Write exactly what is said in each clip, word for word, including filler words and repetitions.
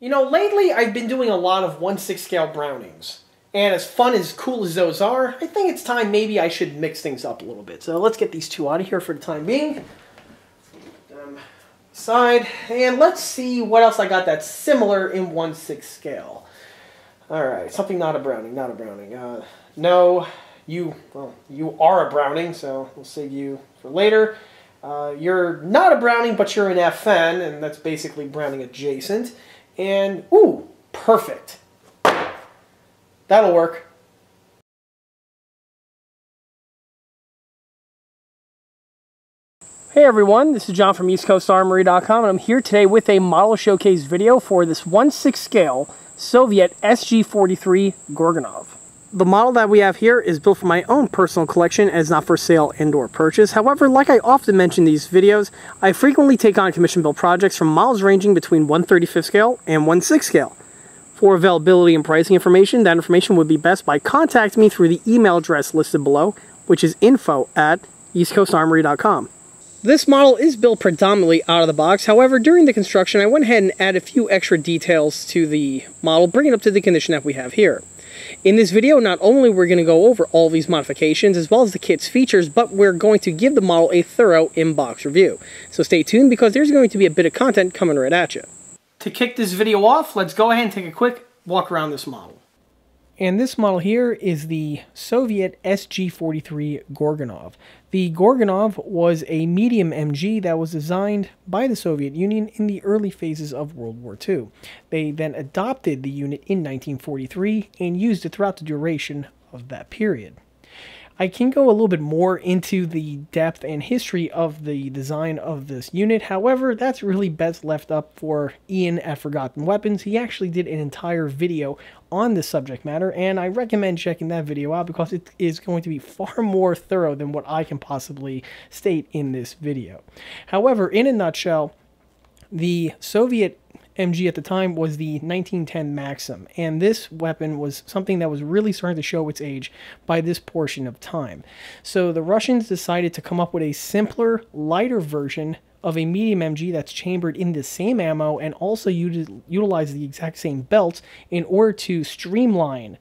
You know, lately I've been doing a lot of one sixth scale Brownings. And as fun, as cool as those are, I think it's time maybe I should mix things up a little bit. So let's get these two out of here for the time being. Um, side. And let's see what else I got that's similar in one sixth scale. Alright, something not a Browning, not a Browning. Uh, no, you, well, you are a Browning, so we'll save you for later. Uh, you're not a Browning, but you're an F N, and that's basically Browning adjacent. And, ooh, perfect. That'll work. Hey everyone, this is John from East Coast Armory dot com, and I'm here today with a model showcase video for this one sixth scale Soviet S G forty-three Goryunov. The model that we have here is built for my own personal collection and is not for sale and or purchase. However, like I often mention in these videos, I frequently take on commission build projects from models ranging between one thirty-fifth scale and one sixth scale. For availability and pricing information, that information would be best by contacting me through the email address listed below, which is info at East Coast Armory dot com. This model is built predominantly out of the box. However, during the construction, I went ahead and added a few extra details to the model, bringing it up to the condition that we have here. In this video, not only we're going to go over all these modifications as well as the kit's features, but we're going to give the model a thorough in-box review. So stay tuned, because there's going to be a bit of content coming right at you. To kick this video off, let's go ahead and take a quick walk around this model. And this model here is the Soviet S G forty-three Goryunov. The Goryunov was a medium M G that was designed by the Soviet Union in the early phases of World War Two. They then adopted the unit in nineteen forty-three and used it throughout the duration of that period. I can go a little bit more into the depth and history of the design of this unit. However, that's really best left up for Ian at Forgotten Weapons. He actually did an entire video on this subject matter, and I recommend checking that video out because it is going to be far more thorough than what I can possibly state in this video. However, in a nutshell, the Soviet M G at the time was the nineteen ten Maxim, and this weapon was something that was really starting to show its age by this portion of time. So the Russians decided to come up with a simpler, lighter version of a medium M G that's chambered in the same ammo and also utilize the exact same belt in order to streamline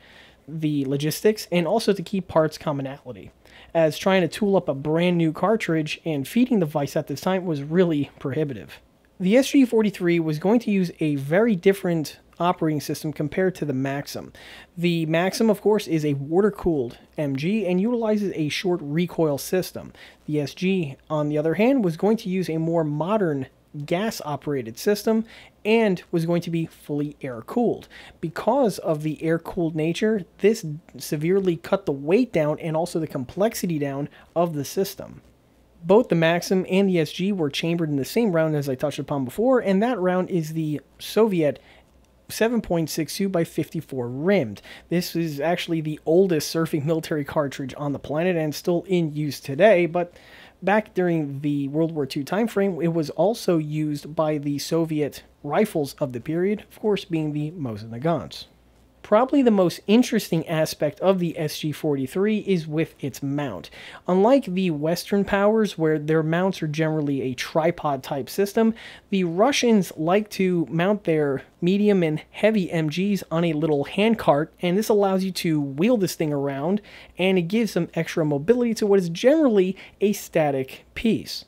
the logistics and also to keep parts commonality, as trying to tool up a brand new cartridge and feeding the vice at this time was really prohibitive. The S G forty-three was going to use a very different operating system compared to the Maxim. The Maxim, of course, is a water-cooled M G and utilizes a short recoil system. The S G, on the other hand, was going to use a more modern gas-operated system and was going to be fully air-cooled. Because of the air-cooled nature, this severely cut the weight down and also the complexity down of the system. Both the Maxim and the S G were chambered in the same round as I touched upon before, and that round is the Soviet seven point six two by fifty-four rimmed. This is actually the oldest surfing military cartridge on the planet and still in use today, but back during the World War Two timeframe, it was also used by the Soviet rifles of the period, of course being the Mosin guns. Probably the most interesting aspect of the S G forty-three is with its mount. Unlike the Western powers, where their mounts are generally a tripod type system, the Russians like to mount their medium and heavy M Gs on a little handcart, and this allows you to wheel this thing around, and it gives some extra mobility to what is generally a static piece.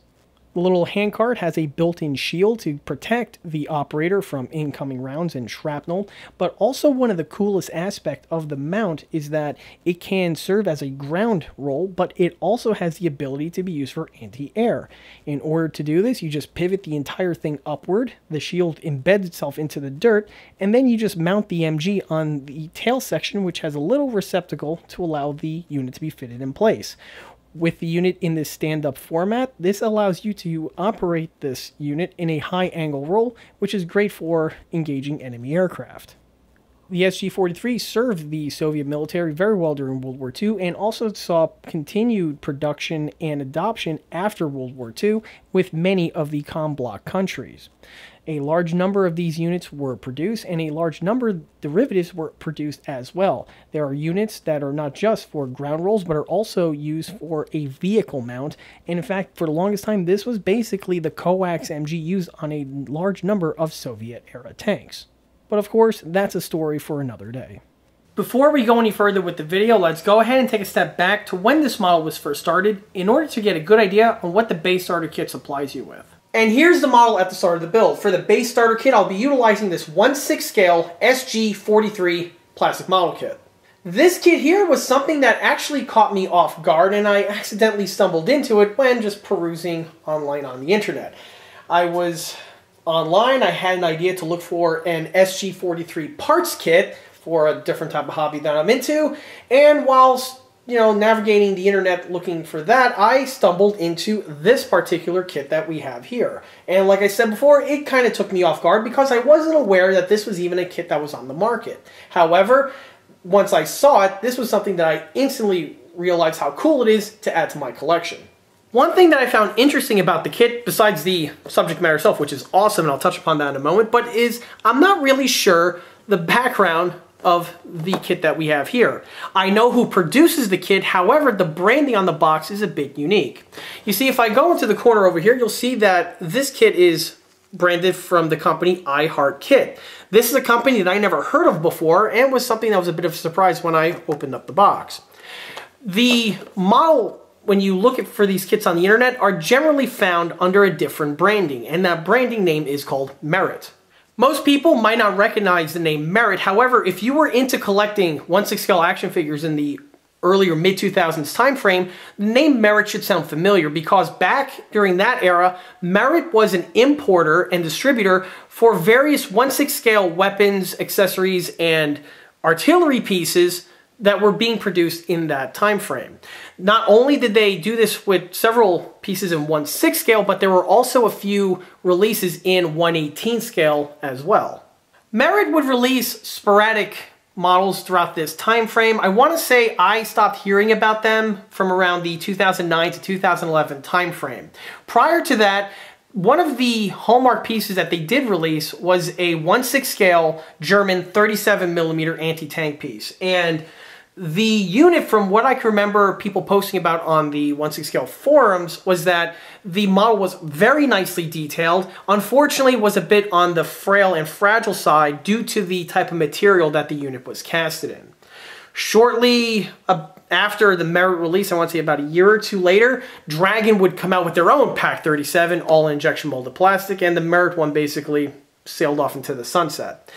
The little handcart has a built-in shield to protect the operator from incoming rounds and shrapnel, but also one of the coolest aspects of the mount is that it can serve as a ground roll, but it also has the ability to be used for anti-air. In order to do this, you just pivot the entire thing upward, the shield embeds itself into the dirt, and then you just mount the M G on the tail section, which has a little receptacle to allow the unit to be fitted in place. With the unit in this stand-up format, this allows you to operate this unit in a high-angle roll, which is great for engaging enemy aircraft. The S G forty-three served the Soviet military very well during World War Two and also saw continued production and adoption after World War Two with many of the comblock countries. A large number of these units were produced, and a large number of derivatives were produced as well. There are units that are not just for ground rolls, but are also used for a vehicle mount. And in fact, for the longest time, this was basically the coax M G used on a large number of Soviet-era tanks. But of course, that's a story for another day. Before we go any further with the video, let's go ahead and take a step back to when this model was first started in order to get a good idea on what the base starter kit supplies you with. And here's the model at the start of the build. For the base starter kit, I'll be utilizing this one sixth scale S G forty-three plastic model kit. This kit here was something that actually caught me off guard, and I accidentally stumbled into it when just perusing online on the internet. I was online, I had an idea to look for an S G forty-three parts kit for a different type of hobby that I'm into, and whilst, you know, navigating the internet looking for that, I stumbled into this particular kit that we have here. And like I said before, it kind of took me off guard because I wasn't aware that this was even a kit that was on the market. However, once I saw it, this was something that I instantly realized how cool it is to add to my collection. One thing that I found interesting about the kit, besides the subject matter itself, which is awesome, and I'll touch upon that in a moment, but is I'm not really sure the background of the kit that we have here. I know who produces the kit, however, the branding on the box is a bit unique. You see, if I go into the corner over here, you'll see that this kit is branded from the company iHeartKit. This is a company that I never heard of before and was something that was a bit of a surprise when I opened up the box. The model, when you look at, for these kits on the internet, are generally found under a different branding, and that branding name is called Merit. Most people might not recognize the name Merit, however, if you were into collecting one sixth scale action figures in the earlier mid two thousands time frame, the name Merit should sound familiar because back during that era, Merit was an importer and distributor for various one sixth scale weapons, accessories, and artillery pieces that were being produced in that time frame. Not only did they do this with several pieces in one sixth scale, but there were also a few releases in one eighteenth scale as well. Merit would release sporadic models throughout this time frame. I want to say I stopped hearing about them from around the two thousand nine to two thousand eleven time frame. Prior to that, one of the hallmark pieces that they did release was a one sixth scale German thirty-seven millimeter anti-tank piece, and the unit, from what I can remember people posting about on the one sixth scale forums, was that the model was very nicely detailed. Unfortunately, was a bit on the frail and fragile side due to the type of material that the unit was casted in. Shortly after the Merit release, I want to say about a year or two later, Dragon would come out with their own Pack thirty-seven, all injection molded plastic, and the Merit one basically sailed off into the sunset.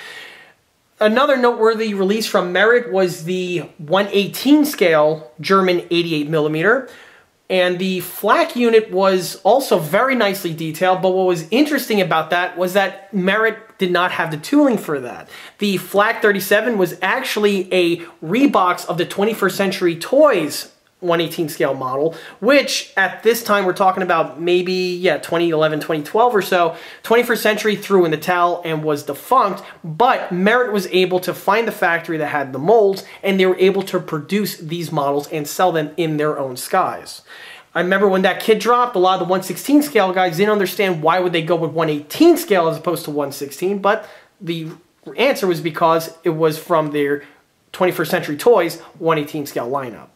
Another noteworthy release from Merit was the one eighteen scale German eighty-eight millimeter, and the flak unit was also very nicely detailed, but what was interesting about that was that Merit did not have the tooling for that. The flak thirty-seven was actually a rebox of the twenty-first Century Toys one eighteen scale model, which at this time we're talking about maybe, yeah, twenty eleven, twenty twelve or so. twenty-first Century threw in the towel and was defunct, but Merit was able to find the factory that had the molds, and they were able to produce these models and sell them in their own skies. I remember when that kit dropped, a lot of the one sixteen scale guys didn't understand why would they go with one eighteen scale as opposed to one sixteen, but the answer was because it was from their twenty-first Century Toys one eighteen scale lineup.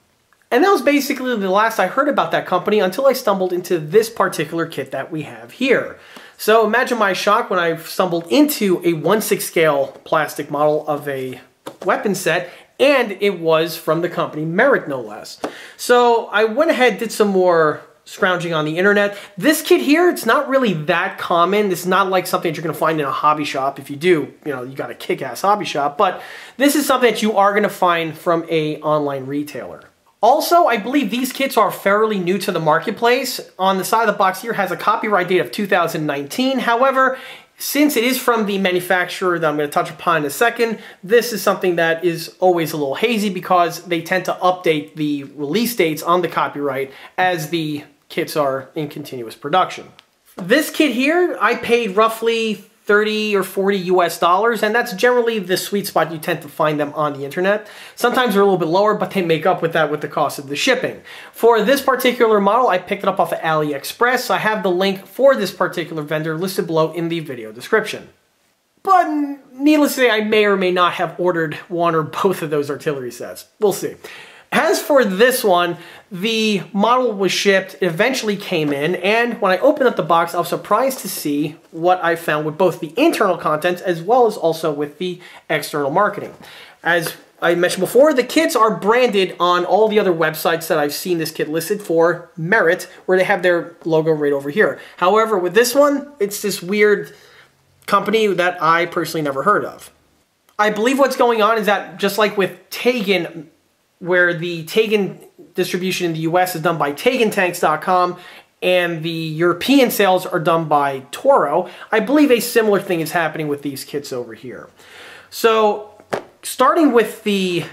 And that was basically the last I heard about that company until I stumbled into this particular kit that we have here. So imagine my shock when I stumbled into a one sixth scale plastic model of a weapon set, and it was from the company Merit, no less. So I went ahead, did some more scrounging on the internet. This kit here, it's not really that common. This is not like something that you're going to find in a hobby shop. If you do, you know, you got a kick-ass hobby shop, but this is something that you are going to find from an online retailer. Also, I believe these kits are fairly new to the marketplace. On the side of the box here has a copyright date of two thousand nineteen. However, since it is from the manufacturer that I'm going to touch upon in a second, this is something that is always a little hazy because they tend to update the release dates on the copyright as the kits are in continuous production. This kit here, I paid roughly thirty or forty U S dollars, and that's generally the sweet spot you tend to find them on the internet. Sometimes they're a little bit lower, but they make up with that with the cost of the shipping. For this particular model, I picked it up off of AliExpress, so I have the link for this particular vendor listed below in the video description. But needless to say, I may or may not have ordered one or both of those artillery sets. We'll see. As for this one, the model was shipped, it eventually came in, and when I opened up the box, I was surprised to see what I found with both the internal contents as well as also with the external marketing. As I mentioned before, the kits are branded on all the other websites that I've seen this kit listed for Merit, where they have their logo right over here. However, with this one, it's this weird company that I personally never heard of. I believe what's going on is that, just like with Tagen, where the Tagen distribution in the U S is done by Tagen Tanks dot com and the European sales are done by Toro, I believe a similar thing is happening with these kits over here. So, starting with the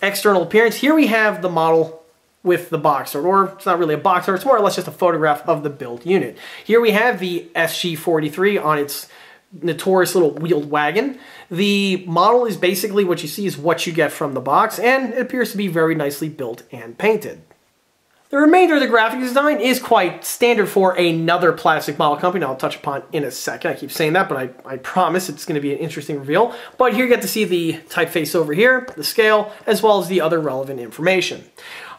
external appearance, here we have the model with the box art, or it's not really a box art, it's more or less just a photograph of the build unit. Here we have the S G forty-three on its notorious little wheeled wagon. The model is basically what you see is what you get from the box, and it appears to be very nicely built and painted. The remainder of the graphic design is quite standard for another plastic model company I'll touch upon in a second. I keep saying that, but I, I promise it's going to be an interesting reveal. But here you get to see the typeface over here, the scale, as well as the other relevant information.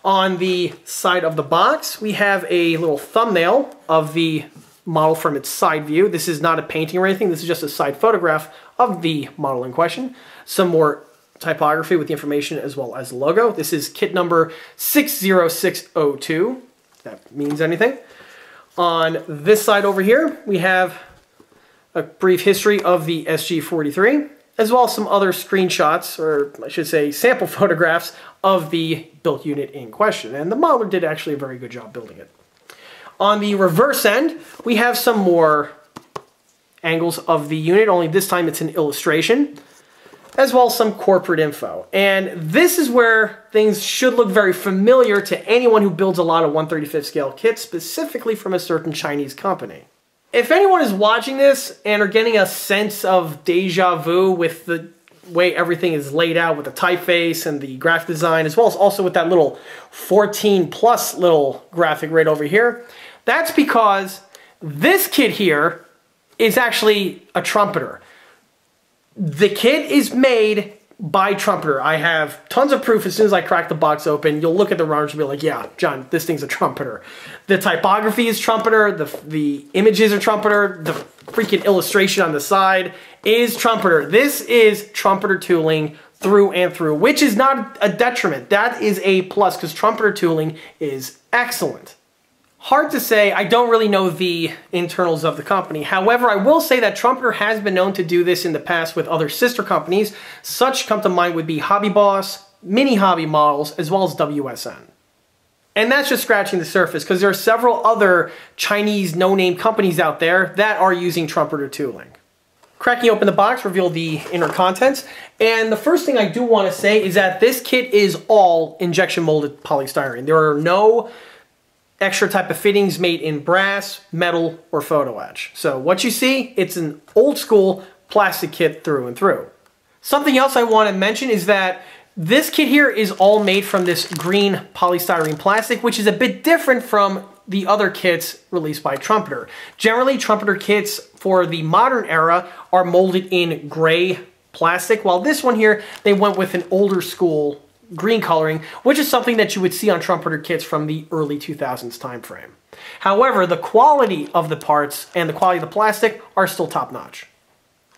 On the side of the box, we have a little thumbnail of the model from its side view. This is not a painting or anything, this is just a side photograph of the model in question. Some more typography with the information as well as logo. This is kit number six zero six zero two, if that means anything. On this side over here, we have a brief history of the S G forty-three, as well as some other screenshots, or I should say sample photographs, of the built unit in question. And the modeler did actually a very good job building it. On the reverse end, we have some more angles of the unit, only this time it's an illustration, as well as some corporate info. And this is where things should look very familiar to anyone who builds a lot of one thirty-fifth scale kits, specifically from a certain Chinese company. If anyone is watching this and are getting a sense of deja vu with the way everything is laid out with the typeface and the graphic design, as well as also with that little fourteen plus little graphic right over here, that's because this kit here is actually a Trumpeter. The kit is made by Trumpeter. I have tons of proof. As soon as I crack the box open, you'll look at the runners and be like, yeah, John, this thing's a Trumpeter. The typography is Trumpeter, the, the images are Trumpeter, the freaking illustration on the side is Trumpeter. This is Trumpeter tooling through and through, which is not a detriment. That is a plus, because Trumpeter tooling is excellent. Hard to say, I don't really know the internals of the company. However, I will say that Trumpeter has been known to do this in the past with other sister companies. Such come to mind would be Hobby Boss, Mini Hobby Models, as well as W S N. And that's just scratching the surface, because there are several other Chinese no-name companies out there that are using Trumpeter tooling. Cracking open the box, reveal the inner contents. And the first thing I do want to say is that this kit is all injection molded polystyrene. There are no extra type of fittings made in brass, metal, or photo etch. So what you see, it's an old school plastic kit through and through. Something else I want to mention is that this kit here is all made from this green polystyrene plastic, which is a bit different from the other kits released by Trumpeter. Generally, Trumpeter kits for the modern era are molded in gray plastic, while this one here, they went with an older school green coloring, which is something that you would see on Trumpeter kits from the early two thousands time frame. However, the quality of the parts and the quality of the plastic are still top-notch.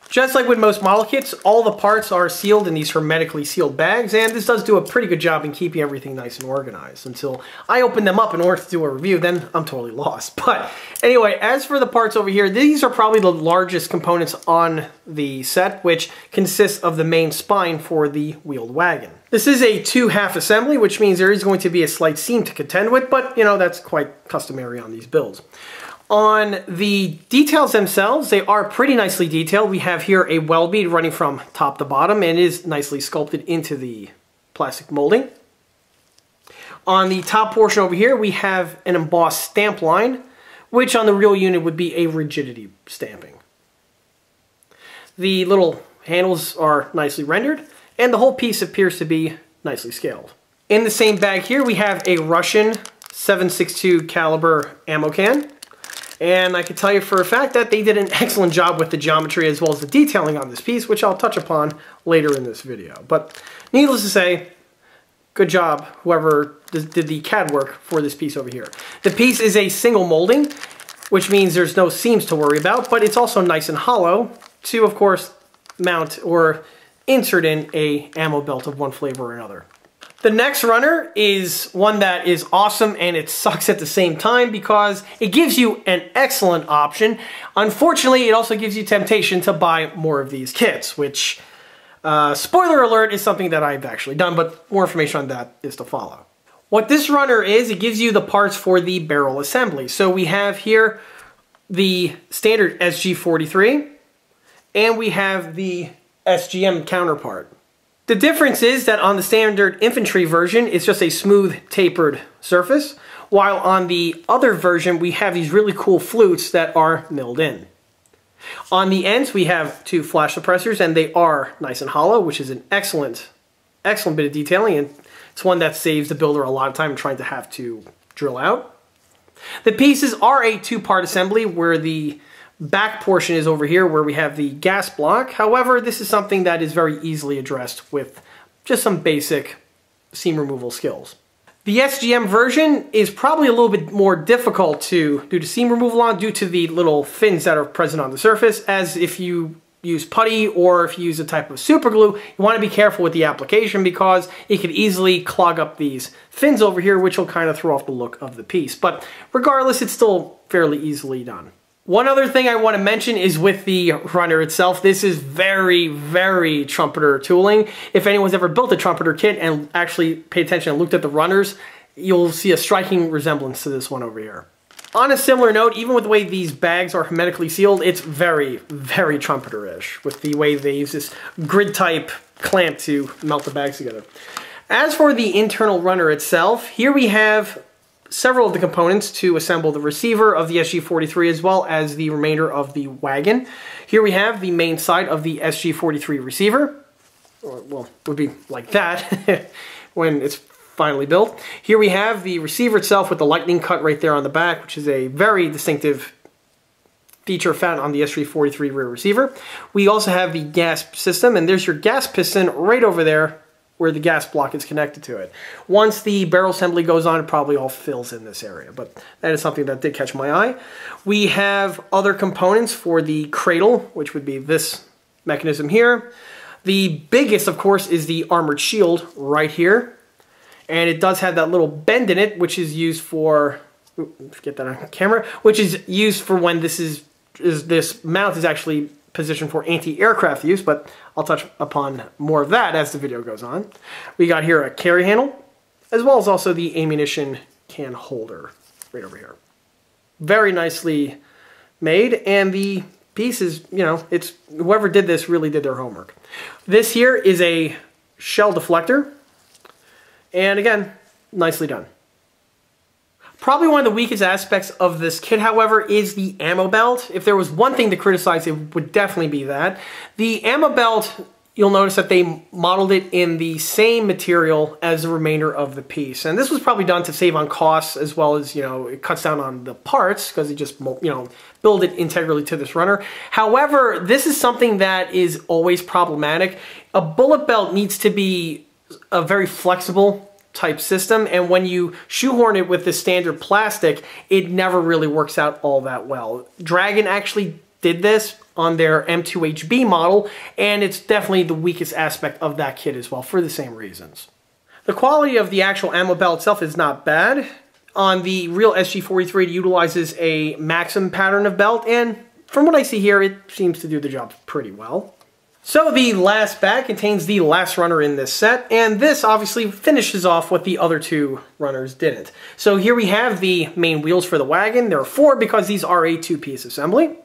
Just like with most model kits, all the parts are sealed in these hermetically sealed bags, and this does do a pretty good job in keeping everything nice and organized until I open them up in order to do a review, then I'm totally lost. But anyway, as for the parts over here, these are probably the largest components on the set, which consists of the main spine for the wheeled wagon. This is a two-half assembly, which means there is going to be a slight seam to contend with, but you know, that's quite customary on these builds. On the details themselves, they are pretty nicely detailed. We have here a weld bead running from top to bottom, and it is nicely sculpted into the plastic molding. On the top portion over here, we have an embossed stamp line, which on the real unit would be a rigidity stamping. The little handles are nicely rendered, and the whole piece appears to be nicely scaled. In the same bag here, we have a Russian seven six two caliber ammo can. And I can tell you for a fact that they did an excellent job with the geometry as well as the detailing on this piece, which I'll touch upon later in this video. But needless to say, Good job, whoever did the C A D work for this piece over here. The piece is a single molding, which means there's no seams to worry about, but it's also nice and hollow to, of course, mount or insert in a ammo belt of one flavor or another. The next runner is one that is awesome and it sucks at the same time because it gives you an excellent option. Unfortunately, it also gives you temptation to buy more of these kits, which, uh, spoiler alert, is something that I've actually done, but more information on that is to follow. What this runner is, it gives you the parts for the barrel assembly. So we have here the standard S G forty-three and we have the S G M counterpart. The difference is that on the standard infantry version, it's just a smooth tapered surface, while on the other version, we have these really cool flutes that are milled in. On the ends, we have two flash suppressors, and they are nice and hollow, which is an excellent, excellent bit of detailing, and it's one that saves the builder a lot of time trying to have to drill out. The pieces are a two-part assembly where the back portion is over here where we have the gas block. However, this is something that is very easily addressed with just some basic seam removal skills. The S G M version is probably a little bit more difficult to do to seam removal on due to the little fins that are present on the surface, as if you use putty or if you use a type of super glue, you want to be careful with the application because it could easily clog up these fins over here, which will kind of throw off the look of the piece. But regardless, it's still fairly easily done. One other thing I want to mention is with the runner itself, this is very, very Trumpeter tooling. If anyone's ever built a Trumpeter kit and actually paid attention and looked at the runners, you'll see a striking resemblance to this one over here. On a similar note, even with the way these bags are hermetically sealed, it's very, very Trumpeter-ish with the way they use this grid-type clamp to melt the bags together. As for the internal runner itself, here we have several of the components to assemble the receiver of the S G forty-three as well as the remainder of the wagon. Here we have the main side of the S G forty-three receiver, or, well, it would be like that when it's finally built. Here we have the receiver itself with the lightning cut right there on the back, which is a very distinctive feature found on the S G forty-three rear receiver. We also have the gas system, and there's your gas piston right over there where the gas block is connected to it. Once the barrel assembly goes on, it probably all fills in this area, but that is something that did catch my eye. We have other components for the cradle, which would be this mechanism here. The biggest, of course, is the armored shield right here, and it does have that little bend in it, which is used for, oops, get that on camera, which is used for when this is, is this mount is actually position for anti-aircraft use, but I'll touch upon more of that as the video goes on. We got here a carry handle, as well as also the ammunition can holder right over here. Very nicely made, and the piece is, you know, it's whoever did this really did their homework. This here is a shell deflector, and again, nicely done. Probably one of the weakest aspects of this kit, however, is the ammo belt. If there was one thing to criticize, it would definitely be that. The ammo belt, you'll notice that they modeled it in the same material as the remainder of the piece. And this was probably done to save on costs as well as, you know, it cuts down on the parts because they just, you know, build it integrally to this runner. However, this is something that is always problematic. A bullet belt needs to be a very flexible type system, and when you shoehorn it with the standard plastic, it never really works out all that well. Dragon actually did this on their M two H B model, and it's definitely the weakest aspect of that kit as well for the same reasons. The quality of the actual ammo belt itself is not bad. On the real S G forty-three, it utilizes a Maxim pattern of belt, and from what I see here, it seems to do the job pretty well. So the last bag contains the last runner in this set, and this obviously finishes off what the other two runners didn't. So here we have the main wheels for the wagon. There are four because these are a two-piece assembly.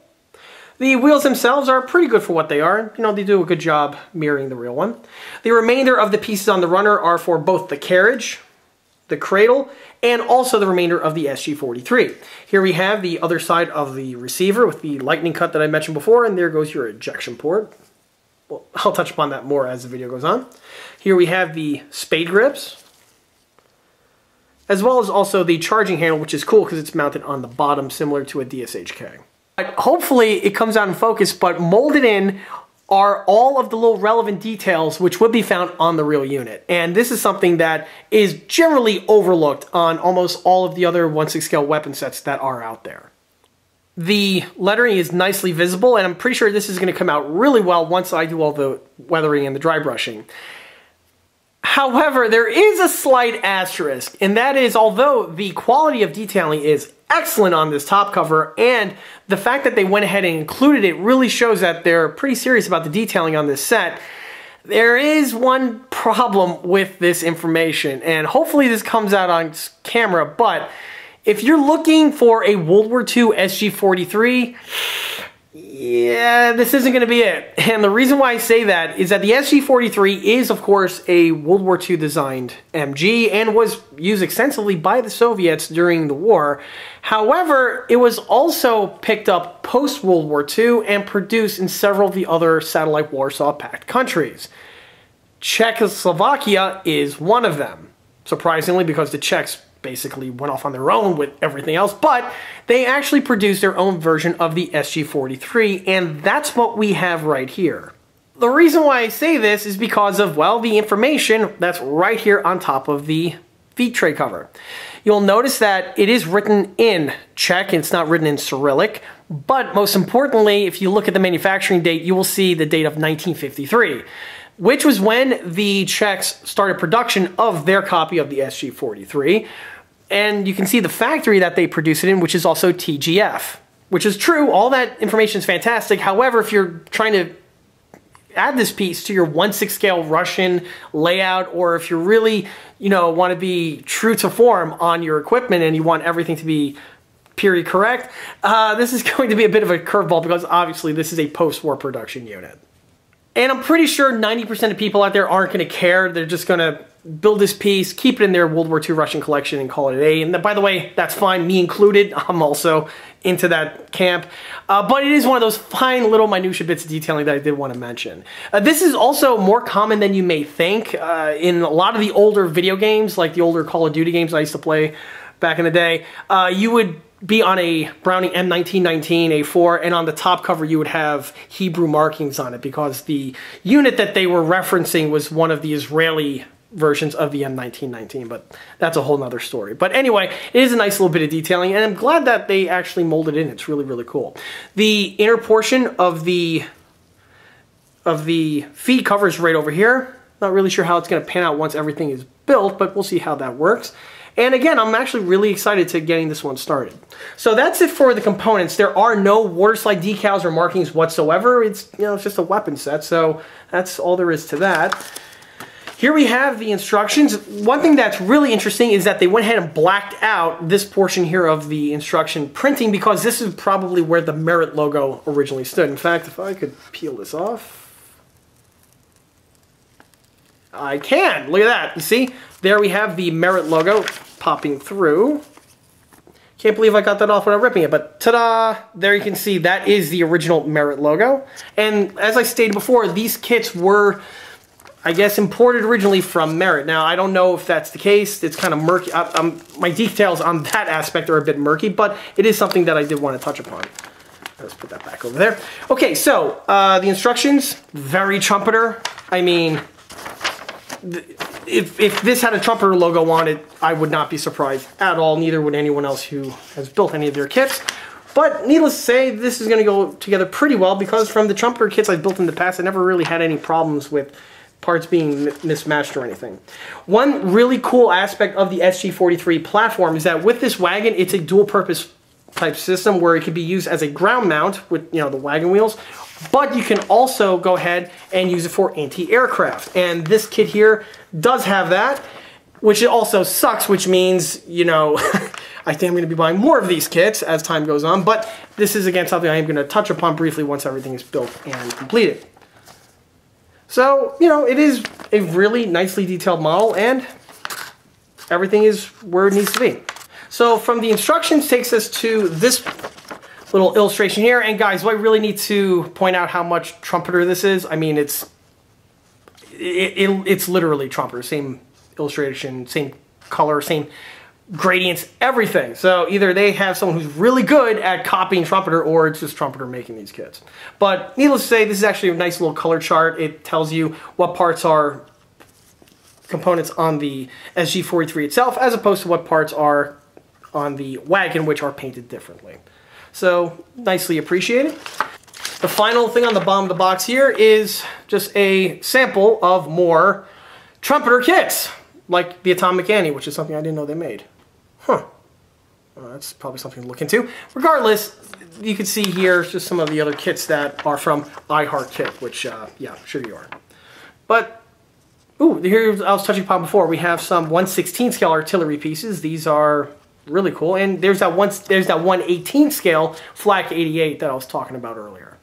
The wheels themselves are pretty good for what they are. You know, they do a good job mirroring the real one. The remainder of the pieces on the runner are for both the carriage, the cradle, and also the remainder of the S G forty-three. Here we have the other side of the receiver with the lightning cut that I mentioned before, and there goes your ejection port. Well, I'll touch upon that more as the video goes on. Here we have the spade grips, as well as also the charging handle, which is cool because it's mounted on the bottom, similar to a D S H K. Hopefully it comes out in focus, but molded in are all of the little relevant details which would be found on the real unit. And this is something that is generally overlooked on almost all of the other one sixth scale weapon sets that are out there. The lettering is nicely visible, and I'm pretty sure this is going to come out really well once I do all the weathering and the dry brushing. However, there is a slight asterisk, and that is, although the quality of detailing is excellent on this top cover, and the fact that they went ahead and included it really shows that they're pretty serious about the detailing on this set, there is one problem with this information, and hopefully this comes out on camera, but if you're looking for a World War Two S G forty-three, yeah, this isn't going to be it. And the reason why I say that is that the S G forty-three is, of course, a World War Two designed M G and was used extensively by the Soviets during the war. However, it was also picked up post-World War Two and produced in several of the other satellite Warsaw Pact countries. Czechoslovakia is one of them, surprisingly, because the Czechs basically went off on their own with everything else, but they actually produced their own version of the S G forty-three, and that's what we have right here. The reason why I say this is because of, well, the information that's right here on top of the feed tray cover. You'll notice that it is written in Czech, it's not written in Cyrillic, but most importantly, if you look at the manufacturing date, you will see the date of nineteen fifty-three. Which was when the Czechs started production of their copy of the S G forty-three. And you can see the factory that they produce it in, which is also T G F. Which is true, all that information is fantastic. However, if you're trying to add this piece to your one sixth scale Russian layout, or if you really, you know, want to be true to form on your equipment and you want everything to be period correct, uh, this is going to be a bit of a curveball because obviously this is a post-war production unit. And I'm pretty sure ninety percent of people out there aren't going to care. They're just going to build this piece, keep it in their World War Two Russian collection and call it a day. And by the way, that's fine, me included. I'm also into that camp. Uh, but it is one of those fine little minutia bits of detailing that I did want to mention. Uh, this is also more common than you may think. Uh, in a lot of the older video games, like the older Call of Duty games I used to play back in the day, uh, you would be on a Browning M nineteen nineteen A four, and on the top cover you would have Hebrew markings on it because the unit that they were referencing was one of the Israeli versions of the M nineteen nineteen, but that's a whole nother story. But anyway, it is a nice little bit of detailing, and I'm glad that they actually molded it in. It's really, really cool. The inner portion of the, of the feed cover is right over here. Not really sure how it's going to pan out once everything is built, but we'll see how that works. And again, I'm actually really excited to getting this one started. So that's it for the components. There are no water slide decals or markings whatsoever. It's, you know, it's just a weapon set, so that's all there is to that. Here we have the instructions. One thing that's really interesting is that they went ahead and blacked out this portion here of the instruction printing because this is probably where the Merit logo originally stood. In fact, if I could peel this off. I can. Look at that. You see? There we have the Merit logo popping through. Can't believe I got that off without ripping it, but ta-da! There you can see that is the original Merit logo. And as I stated before, these kits were, I guess, imported originally from Merit. Now, I don't know if that's the case. It's kind of murky. I, I'm, my details on that aspect are a bit murky, but it is something that I did want to touch upon. Let's put that back over there. Okay, so uh, the instructions, very Trumpeter. I mean, If, if this had a Trumpeter logo on it, I would not be surprised at all. Neither would anyone else who has built any of their kits. But needless to say, this is going to go together pretty well because from the Trumpeter kits I've built in the past, I never really had any problems with parts being mismatched or anything. One really cool aspect of the S G forty-three platform is that with this wagon, it's a dual-purpose type system where it could be used as a ground mount with, you know, the wagon wheels, but you can also go ahead and use it for anti-aircraft. And this kit here does have that, which it also sucks, which means, you know, I think I'm going to be buying more of these kits as time goes on, but this is, again, something I am going to touch upon briefly once everything is built and completed. So, you know, it is a really nicely detailed model, and everything is where it needs to be. So from the instructions takes us to this little illustration here. And guys, do I really need to point out how much Trumpeter this is? I mean, it's it, it, it's literally Trumpeter. Same illustration, same color, same gradients, everything. So either they have someone who's really good at copying Trumpeter, or it's just Trumpeter making these kits. But needless to say, this is actually a nice little color chart. It tells you what parts are components on the S G forty-three itself, as opposed to what parts are on the wagon, which are painted differently. So nicely appreciated. The final thing on the bottom of the box here is just a sample of more Trumpeter kits, like the Atomic Annie, which is something I didn't know they made. Huh. Well, that's probably something to look into. Regardless, you can see here just some of the other kits that are from iHeartKit, which, uh, yeah, sure you are. But, ooh, here I was touching upon before, we have some one sixteenth scale artillery pieces. These are really cool. And there's that one, there's that one eighteenth scale Flak eighty-eight that I was talking about earlier.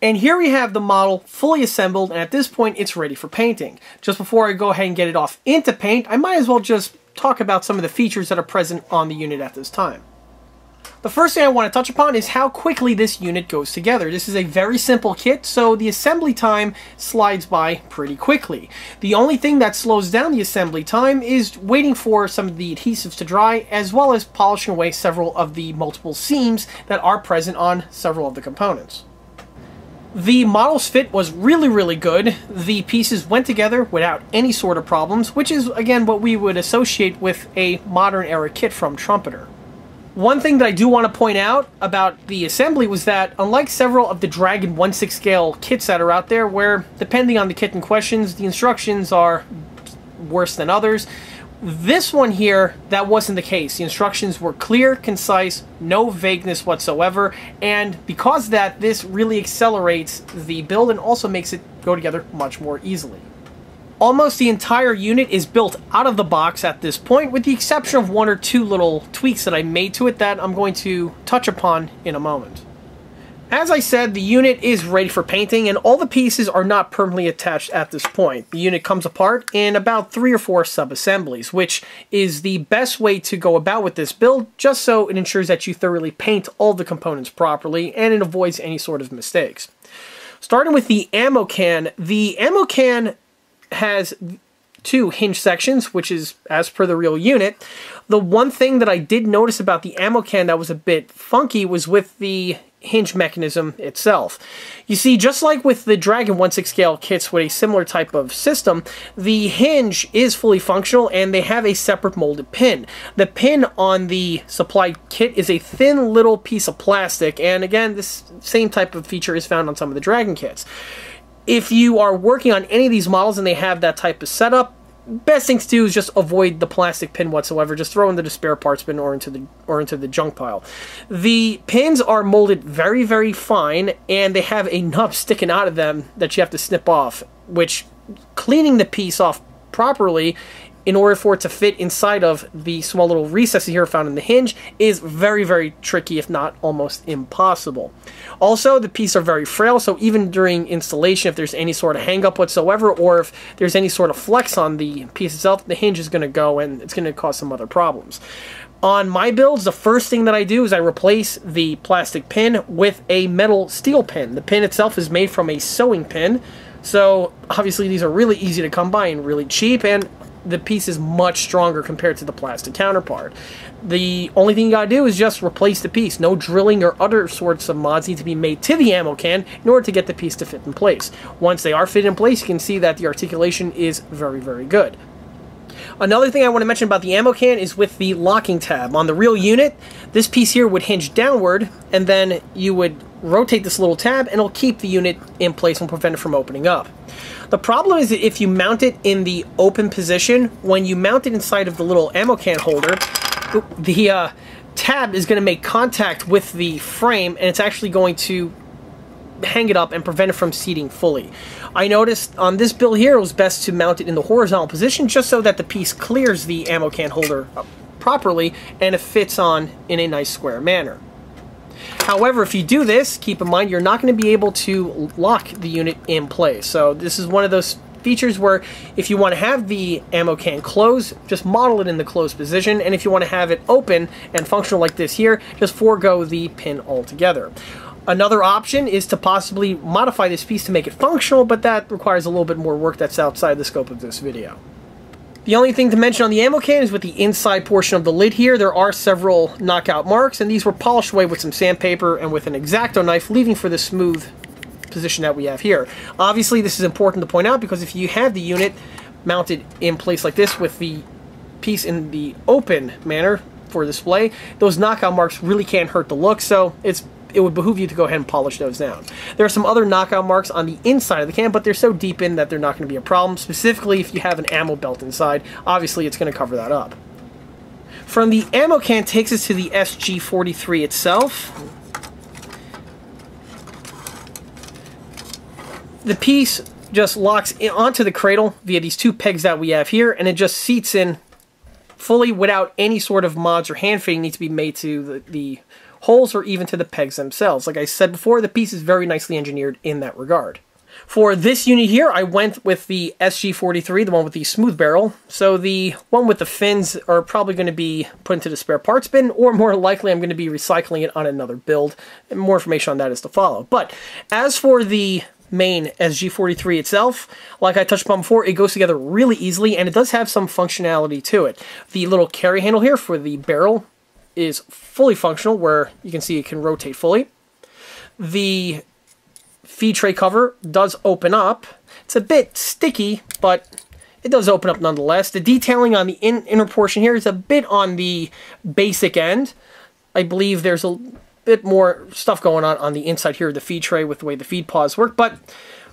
And here we have the model fully assembled, and at this point it's ready for painting. Just before I go ahead and get it off into paint, I might as well just talk about some of the features that are present on the unit at this time. The first thing I want to touch upon is how quickly this unit goes together. This is a very simple kit, so the assembly time slides by pretty quickly. The only thing that slows down the assembly time is waiting for some of the adhesives to dry, as well as polishing away several of the multiple seams that are present on several of the components. The model's fit was really, really good. The pieces went together without any sort of problems, which is, again, what we would associate with a modern-era kit from Trumpeter. One thing that I do want to point out about the assembly was that, unlike several of the Dragon one sixth scale kits that are out there, where, depending on the kit in question, the instructions are worse than others, this one here, that wasn't the case. The instructions were clear, concise, no vagueness whatsoever, and because of that, this really accelerates the build and also makes it go together much more easily. Almost the entire unit is built out of the box at this point, with the exception of one or two little tweaks that I made to it that I'm going to touch upon in a moment. As I said, the unit is ready for painting, and all the pieces are not permanently attached at this point. The unit comes apart in about three or four sub-assemblies, which is the best way to go about with this build, just so it ensures that you thoroughly paint all the components properly, and it avoids any sort of mistakes. Starting with the ammo can, the ammo can has two hinge sections, which is as per the real unit. The one thing that I did notice about the ammo can that was a bit funky was with the hinge mechanism itself. You see, just like with the Dragon one sixth scale kits with a similar type of system, the hinge is fully functional and they have a separate molded pin. The pin on the supplied kit is a thin little piece of plastic, and again, this same type of feature is found on some of the Dragon kits. If you are working on any of these models and they have that type of setup, best thing to do is just avoid the plastic pin whatsoever. Just throw in the spare parts bin or into the or into the junk pile. The pins are molded very, very fine, and they have a nub sticking out of them that you have to snip off, which cleaning the piece off properly in order for it to fit inside of the small little recesses here found in the hinge is very, very tricky, if not almost impossible. Also, the pieces are very frail, so even during installation, if there's any sort of hang-up whatsoever, or if there's any sort of flex on the piece itself, the hinge is going to go and it's going to cause some other problems. On my builds, the first thing that I do is I replace the plastic pin with a metal steel pin. The pin itself is made from a sewing pin, so obviously these are really easy to come by and really cheap, and the piece is much stronger compared to the plastic counterpart. The only thing you gotta do is just replace the piece. No drilling or other sorts of mods need to be made to the ammo can in order to get the piece to fit in place. Once they are fit in place, you can see that the articulation is very, very good. Another thing I want to mention about the ammo can is with the locking tab. On the real unit, this piece here would hinge downward, and then you would rotate this little tab and it'll keep the unit in place and prevent it from opening up. The problem is that if you mount it in the open position, when you mount it inside of the little ammo can holder, the uh, tab is going to make contact with the frame, and it's actually going to hang it up and prevent it from seating fully. I noticed on this build here it was best to mount it in the horizontal position just so that the piece clears the ammo can holder properly and it fits on in a nice square manner. However, if you do this, keep in mind you're not going to be able to lock the unit in place. So this is one of those features where if you want to have the ammo can close, just model it in the closed position, and if you want to have it open and functional like this here, just forego the pin altogether. Another option is to possibly modify this piece to make it functional, but that requires a little bit more work that's outside the scope of this video. The only thing to mention on the ammo can is with the inside portion of the lid here, there are several knockout marks, and these were polished away with some sandpaper and with an X-Acto knife, leaving for the smooth position that we have here. Obviously, this is important to point out because if you have the unit mounted in place like this with the piece in the open manner for display, those knockout marks really can't hurt the look, so it's it would behoove you to go ahead and polish those down. There are some other knockout marks on the inside of the can, but they're so deep in that they're not going to be a problem, specifically if you have an ammo belt inside. Obviously, it's going to cover that up. From the ammo can takes us to the S G forty-three itself. The piece just locks in onto the cradle via these two pegs that we have here, and it just seats in fully without any sort of mods or hand fitting needs to be made to the, the holes or even to the pegs themselves. Like I said before, the piece is very nicely engineered in that regard. For this unit here, I went with the S G forty-three, the one with the smooth barrel. So the one with the fins are probably going to be put into the spare parts bin, or more likely I'm going to be recycling it on another build. And more information on that is to follow. But as for the main S G forty-three itself, like I touched upon before, it goes together really easily, and it does have some functionality to it. The little carry handle here for the barrel is fully functional, where you can see it can rotate fully. The feed tray cover does open up. It's a bit sticky, but it does open up nonetheless. The detailing on the in inner portion here is a bit on the basic end. I believe there's a bit more stuff going on on the inside here of the feed tray with the way the feed paws work, but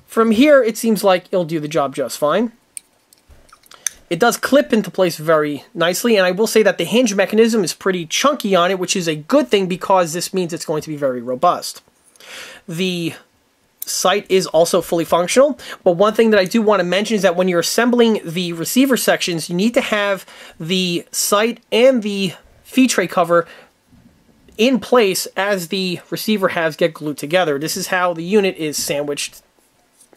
from here it seems like it'll do the job just fine. It does clip into place very nicely, and I will say that the hinge mechanism is pretty chunky on it, which is a good thing because this means it's going to be very robust. The sight is also fully functional, but one thing that I do want to mention is that when you're assembling the receiver sections, you need to have the sight and the feed tray cover in place as the receiver halves get glued together. This is how the unit is sandwiched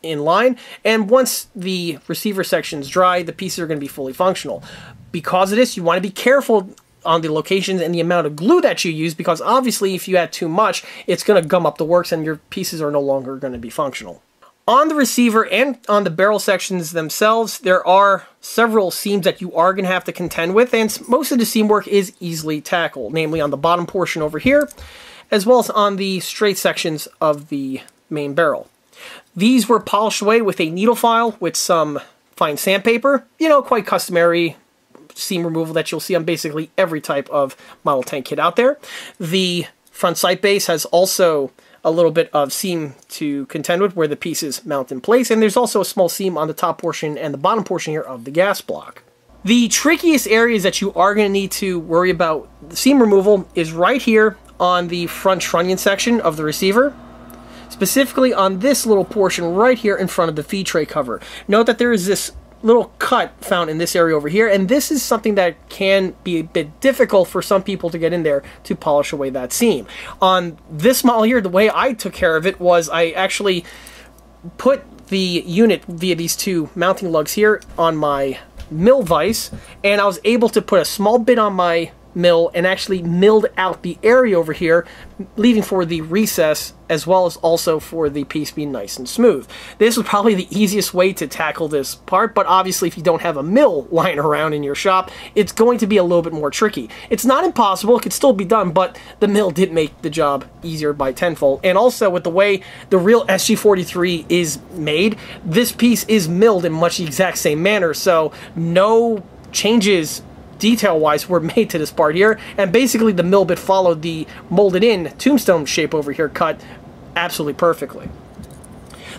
in line, and once the receiver sections dry, the pieces are going to be fully functional. Because of this, you want to be careful on the locations and the amount of glue that you use, because obviously if you add too much, it's going to gum up the works and your pieces are no longer going to be functional. On the receiver and on the barrel sections themselves, there are several seams that you are going to have to contend with, and most of the seam work is easily tackled, namely on the bottom portion over here, as well as on the straight sections of the main barrel. These were polished away with a needle file with some fine sandpaper, you know, quite customary seam removal that you'll see on basically every type of model tank kit out there. The front sight base has also a little bit of seam to contend with where the pieces mount in place, and there's also a small seam on the top portion and the bottom portion here of the gas block. The trickiest areas that you are going to need to worry about the seam removal is right here on the front trunnion section of the receiver, specifically on this little portion right here in front of the feed tray cover. Note that there is this little cut found in this area over here, and this is something that can be a bit difficult for some people to get in there to polish away that seam. On this model here, the way I took care of it was I actually put the unit via these two mounting lugs here on my mill vise, and I was able to put a small bit on my mill and actually milled out the area over here, leaving for the recess as well as also for the piece being nice and smooth. This was probably the easiest way to tackle this part, but obviously if you don't have a mill lying around in your shop, it's going to be a little bit more tricky. It's not impossible, it could still be done, but the mill did make the job easier by tenfold. And also with the way the real S G forty-three is made, this piece is milled in much the exact same manner, so no changes detail-wise were made to this part here, and basically the mill bit followed the molded-in tombstone shape over here cut absolutely perfectly.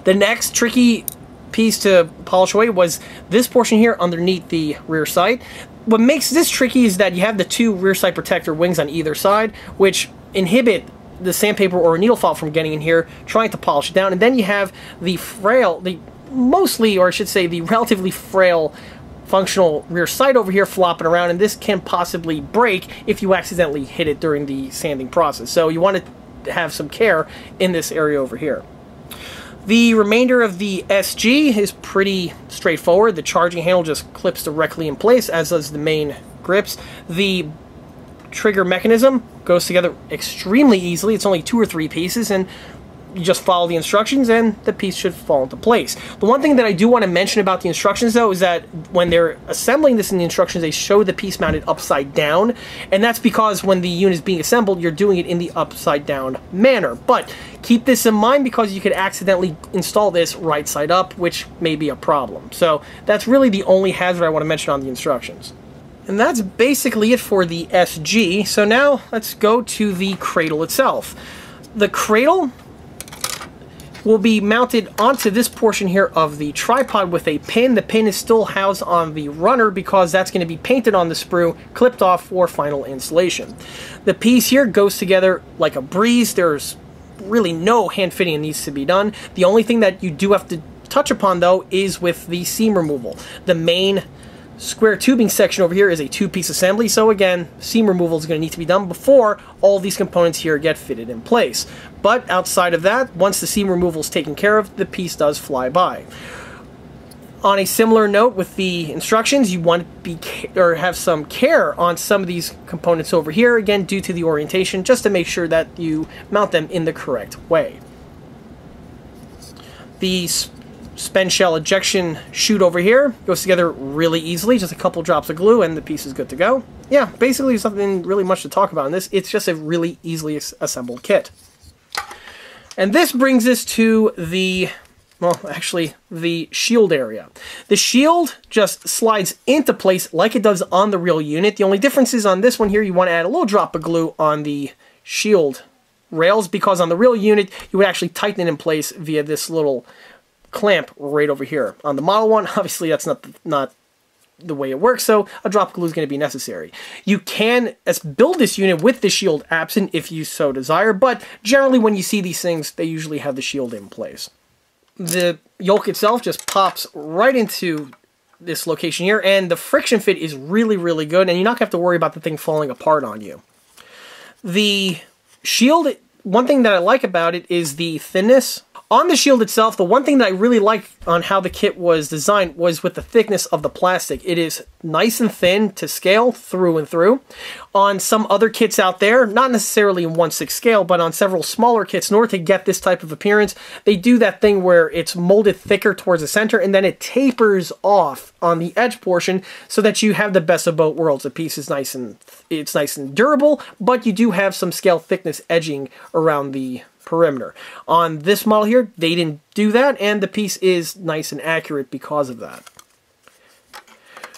The next tricky piece to polish away was this portion here underneath the rear sight. What makes this tricky is that you have the two rear sight protector wings on either side, which inhibit the sandpaper or needle file from getting in here, trying to polish it down, and then you have the frail, the mostly, or I should say, the relatively frail functional rear sight over here flopping around, and this can possibly break if you accidentally hit it during the sanding process. So you want to have some care in this area over here. The remainder of the S G is pretty straightforward. The charging handle just clips directly in place, as does the main grips. The trigger mechanism goes together extremely easily. It's only two or three pieces, and you just follow the instructions and the piece should fall into place. The one thing that I do want to mention about the instructions though is that when they're assembling this in the instructions, they show the piece mounted upside down, and that's because when the unit is being assembled, you're doing it in the upside down manner. But keep this in mind because you could accidentally install this right side up, which may be a problem. So that's really the only hazard I want to mention on the instructions. And that's basically it for the S G. So now let's go to the cradle itself. The cradle will be mounted onto this portion here of the tripod with a pin. The pin is still housed on the runner because that's going to be painted on the sprue, clipped off for final installation. The piece here goes together like a breeze. There's really no hand fitting needs to be done. The only thing that you do have to touch upon though is with the seam removal. The main square tubing section over here is a two-piece assembly, so again, seam removal is going to need to be done before all these components here get fitted in place. But outside of that, once the seam removal is taken care of, the piece does fly by. On a similar note with the instructions, you want to be or have some care on some of these components over here, again due to the orientation, just to make sure that you mount them in the correct way. The spent shell ejection chute over here goes together really easily, just a couple drops of glue and the piece is good to go. Yeah, basically there's nothing really much to talk about in this. It's just a really easily assembled kit. And this brings us to the, well actually the shield area. The shield just slides into place like it does on the real unit. The only difference is on this one here you want to add a little drop of glue on the shield rails because on the real unit you would actually tighten it in place via this little clamp right over here. On the model one, obviously that's not the, not the way it works, so a drop of glue is going to be necessary. You can as build this unit with the shield absent if you so desire, but generally when you see these things, they usually have the shield in place. The yoke itself just pops right into this location here, and the friction fit is really, really good, and you're not going to have to worry about the thing falling apart on you. The shield, one thing that I like about it is the thinness. On the shield itself, the one thing that I really like on how the kit was designed was with the thickness of the plastic. It is nice and thin to scale through and through. On some other kits out there, not necessarily in one sixth scale, but on several smaller kits, in order to get this type of appearance, they do that thing where it's molded thicker towards the center and then it tapers off on the edge portion so that you have the best of both worlds. The piece is nice and it's nice and durable, but you do have some scale thickness edging around the perimeter. On this model here, they didn't do that, and the piece is nice and accurate because of that.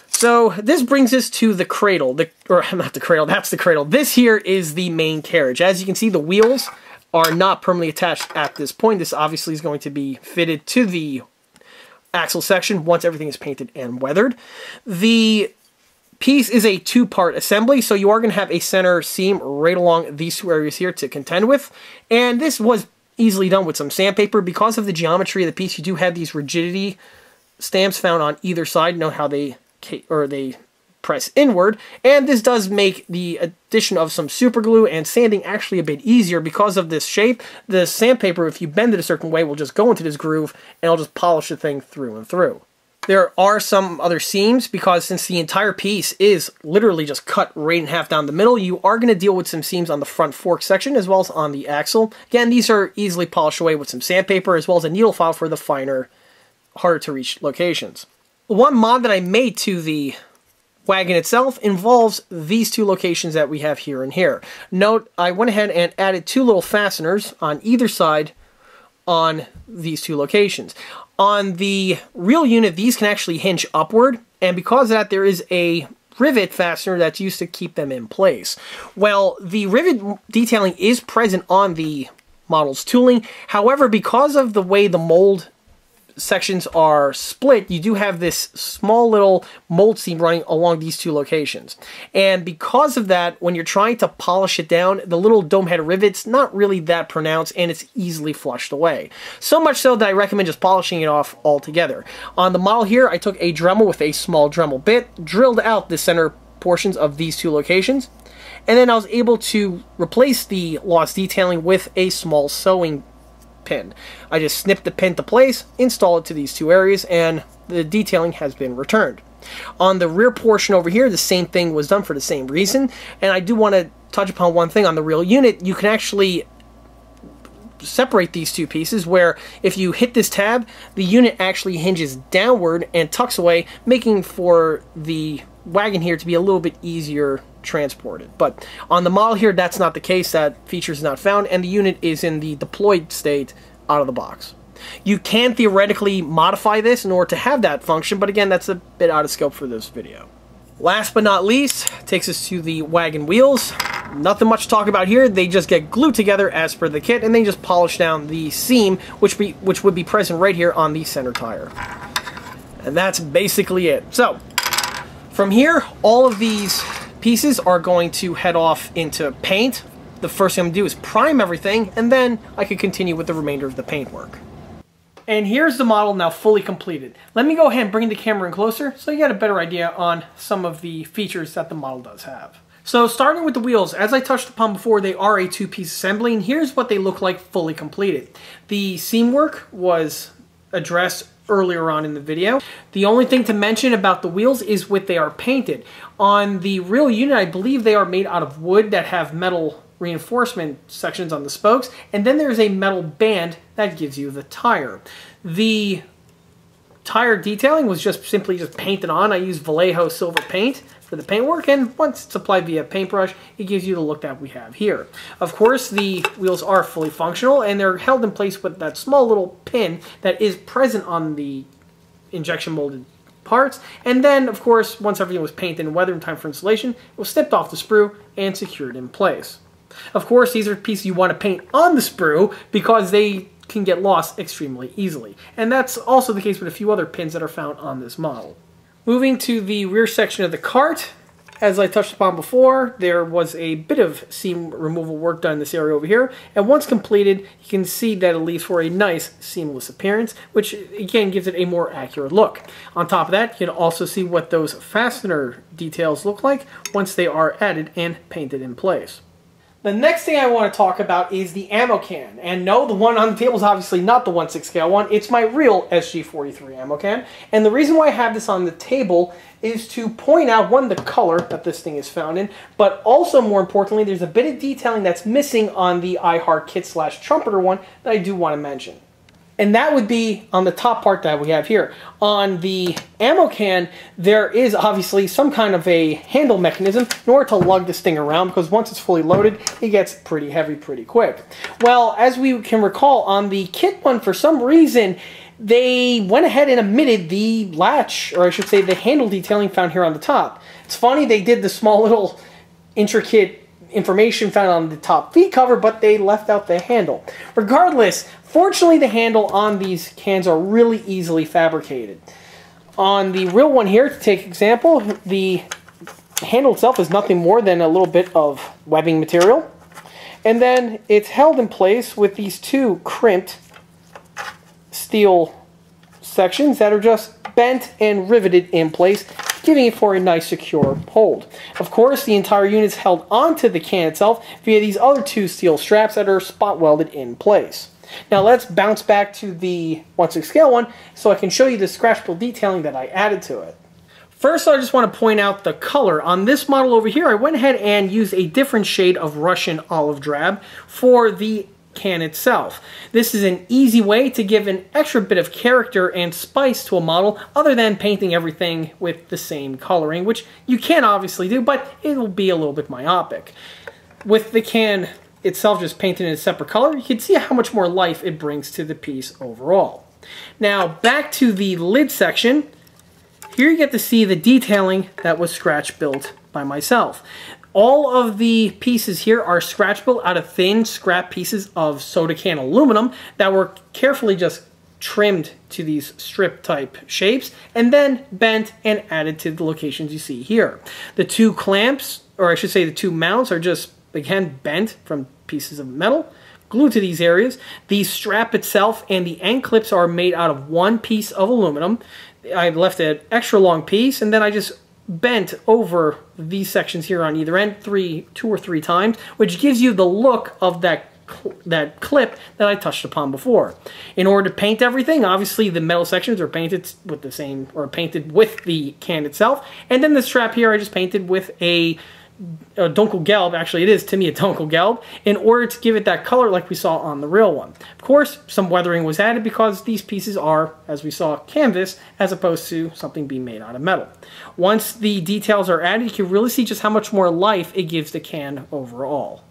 So this brings us to the cradle, the, or not the cradle, that's the cradle. This here is the main carriage. As you can see, the wheels are not permanently attached at this point. This obviously is going to be fitted to the axle section once everything is painted and weathered. The piece is a two-part assembly, so you are going to have a center seam right along these two areas here to contend with, and this was easily done with some sandpaper. Because of the geometry of the piece, you do have these rigidity stamps found on either side. Know how they or they press inward, and this does make the addition of some super glue and sanding actually a bit easier because of this shape. The sandpaper, if you bend it a certain way, will just go into this groove and it'll just polish the thing through and through. There are some other seams because since the entire piece is literally just cut right in half down the middle, you are going to deal with some seams on the front fork section as well as on the axle. Again, these are easily polished away with some sandpaper as well as a needle file for the finer, harder to reach locations. One mod that I made to the wagon itself involves these two locations that we have here and here. Note, I went ahead and added two little fasteners on either side on these two locations. On the real unit, these can actually hinge upward, and because of that, there is a rivet fastener that's used to keep them in place. Well, the rivet detailing is present on the model's tooling. However, because of the way the mold sections are split, you do have this small little mold seam running along these two locations. And because of that, when you're trying to polish it down, the little dome head rivet's not really that pronounced and it's easily flushed away. So much so that I recommend just polishing it off altogether. On the model here, I took a Dremel with a small Dremel bit, drilled out the center portions of these two locations, and then I was able to replace the lost detailing with a small sewing pin. I just snip the pin to place, install it to these two areas, and the detailing has been returned. On the rear portion over here, the same thing was done for the same reason, and I do want to touch upon one thing on the real unit. You can actually separate these two pieces, where if you hit this tab, the unit actually hinges downward and tucks away, making for the wagon here to be a little bit easier transported. But on the model here, that's not the case. That feature is not found, and the unit is in the deployed state out of the box. You can theoretically modify this in order to have that function, but again, that's a bit out of scope for this video. Last but not least, takes us to the wagon wheels. Nothing much to talk about here. They just get glued together as per the kit, and they just polish down the seam, which be which would be present right here on the center tire. And that's basically it. So from here, all of these pieces are going to head off into paint. The first thing I'm going to do is prime everything, and then I can continue with the remainder of the paintwork. And here's the model now fully completed. Let me go ahead and bring the camera in closer so you get a better idea on some of the features that the model does have. So starting with the wheels, as I touched upon before, they are a two-piece assembly, and here's what they look like fully completed. The seam work was addressed earlier on in the video. The only thing to mention about the wheels is what they are painted. On the real unit, I believe they are made out of wood that have metal reinforcement sections on the spokes, and then there's a metal band that gives you the tire. The tire detailing was just simply just painted on. I used Vallejo silver paint for the paintwork, and once it's applied via paintbrush, it gives you the look that we have here. Of course, the wheels are fully functional, and they're held in place with that small little pin that is present on the injection molded parts, and then, of course, once everything was painted and weathered in time for installation, it was snipped off the sprue and secured in place. Of course, these are pieces you want to paint on the sprue because they can get lost extremely easily. And that's also the case with a few other pins that are found on this model. Moving to the rear section of the cart, as I touched upon before, there was a bit of seam removal work done in this area over here. And once completed, you can see that it leaves for a nice seamless appearance, which again gives it a more accurate look. On top of that, you can also see what those fastener details look like once they are added and painted in place. The next thing I want to talk about is the ammo can. And no, the one on the table is obviously not the one sixth scale one. It's my real S G forty-three ammo can. And the reason why I have this on the table is to point out, one, the color that this thing is found in, but also, more importantly, there's a bit of detailing that's missing on the iHeartKit slash Trumpeter one that I do want to mention. And that would be on the top part that we have here. On the ammo can, there is obviously some kind of a handle mechanism in order to lug this thing around, because once it's fully loaded, it gets pretty heavy pretty quick. Well, as we can recall, on the kit one, for some reason, they went ahead and omitted the latch, or I should say the handle detailing found here on the top. It's funny, they did the small little intricate information found on the top feed cover, but they left out the handle. Regardless, fortunately, the handle on these cans are really easily fabricated. On the real one here, to take example, the handle itself is nothing more than a little bit of webbing material. And then it's held in place with these two crimped steel sections that are just bent and riveted in place, giving it for a nice secure hold. Of course, the entire unit is held onto the can itself via these other two steel straps that are spot welded in place. Now let's bounce back to the one sixth scale one so I can show you the scratchable detailing that I added to it. First, I just want to point out the color. On this model over here, I went ahead and used a different shade of Russian olive drab for the can itself. This is an easy way to give an extra bit of character and spice to a model other than painting everything with the same coloring, which you can obviously do, but it will be a little bit myopic. With the can itself just painted in a separate color, you can see how much more life it brings to the piece overall. Now back to the lid section. Here you get to see the detailing that was scratch built by myself. All of the pieces here are scratch built out of thin scrap pieces of soda can aluminum that were carefully just trimmed to these strip type shapes and then bent and added to the locations you see here. The two clamps, or I should say the two mounts, are just again bent from pieces of metal glued to these areas. The strap itself and the end clips are made out of one piece of aluminum. I left an extra long piece, and then I just bent over these sections here on either end three two or three times, which gives you the look of that cl that clip that I touched upon before. In order to paint everything, obviously the metal sections are painted with the same, or painted with the can itself, and then the strap here I just painted with a uh, Dunkel Gelb, actually it is Tamiya Dunkel Gelb, in order to give it that color like we saw on the real one. Of course, some weathering was added because these pieces are, as we saw, canvas as opposed to something being made out of metal. Once the details are added, you can really see just how much more life it gives the can overall.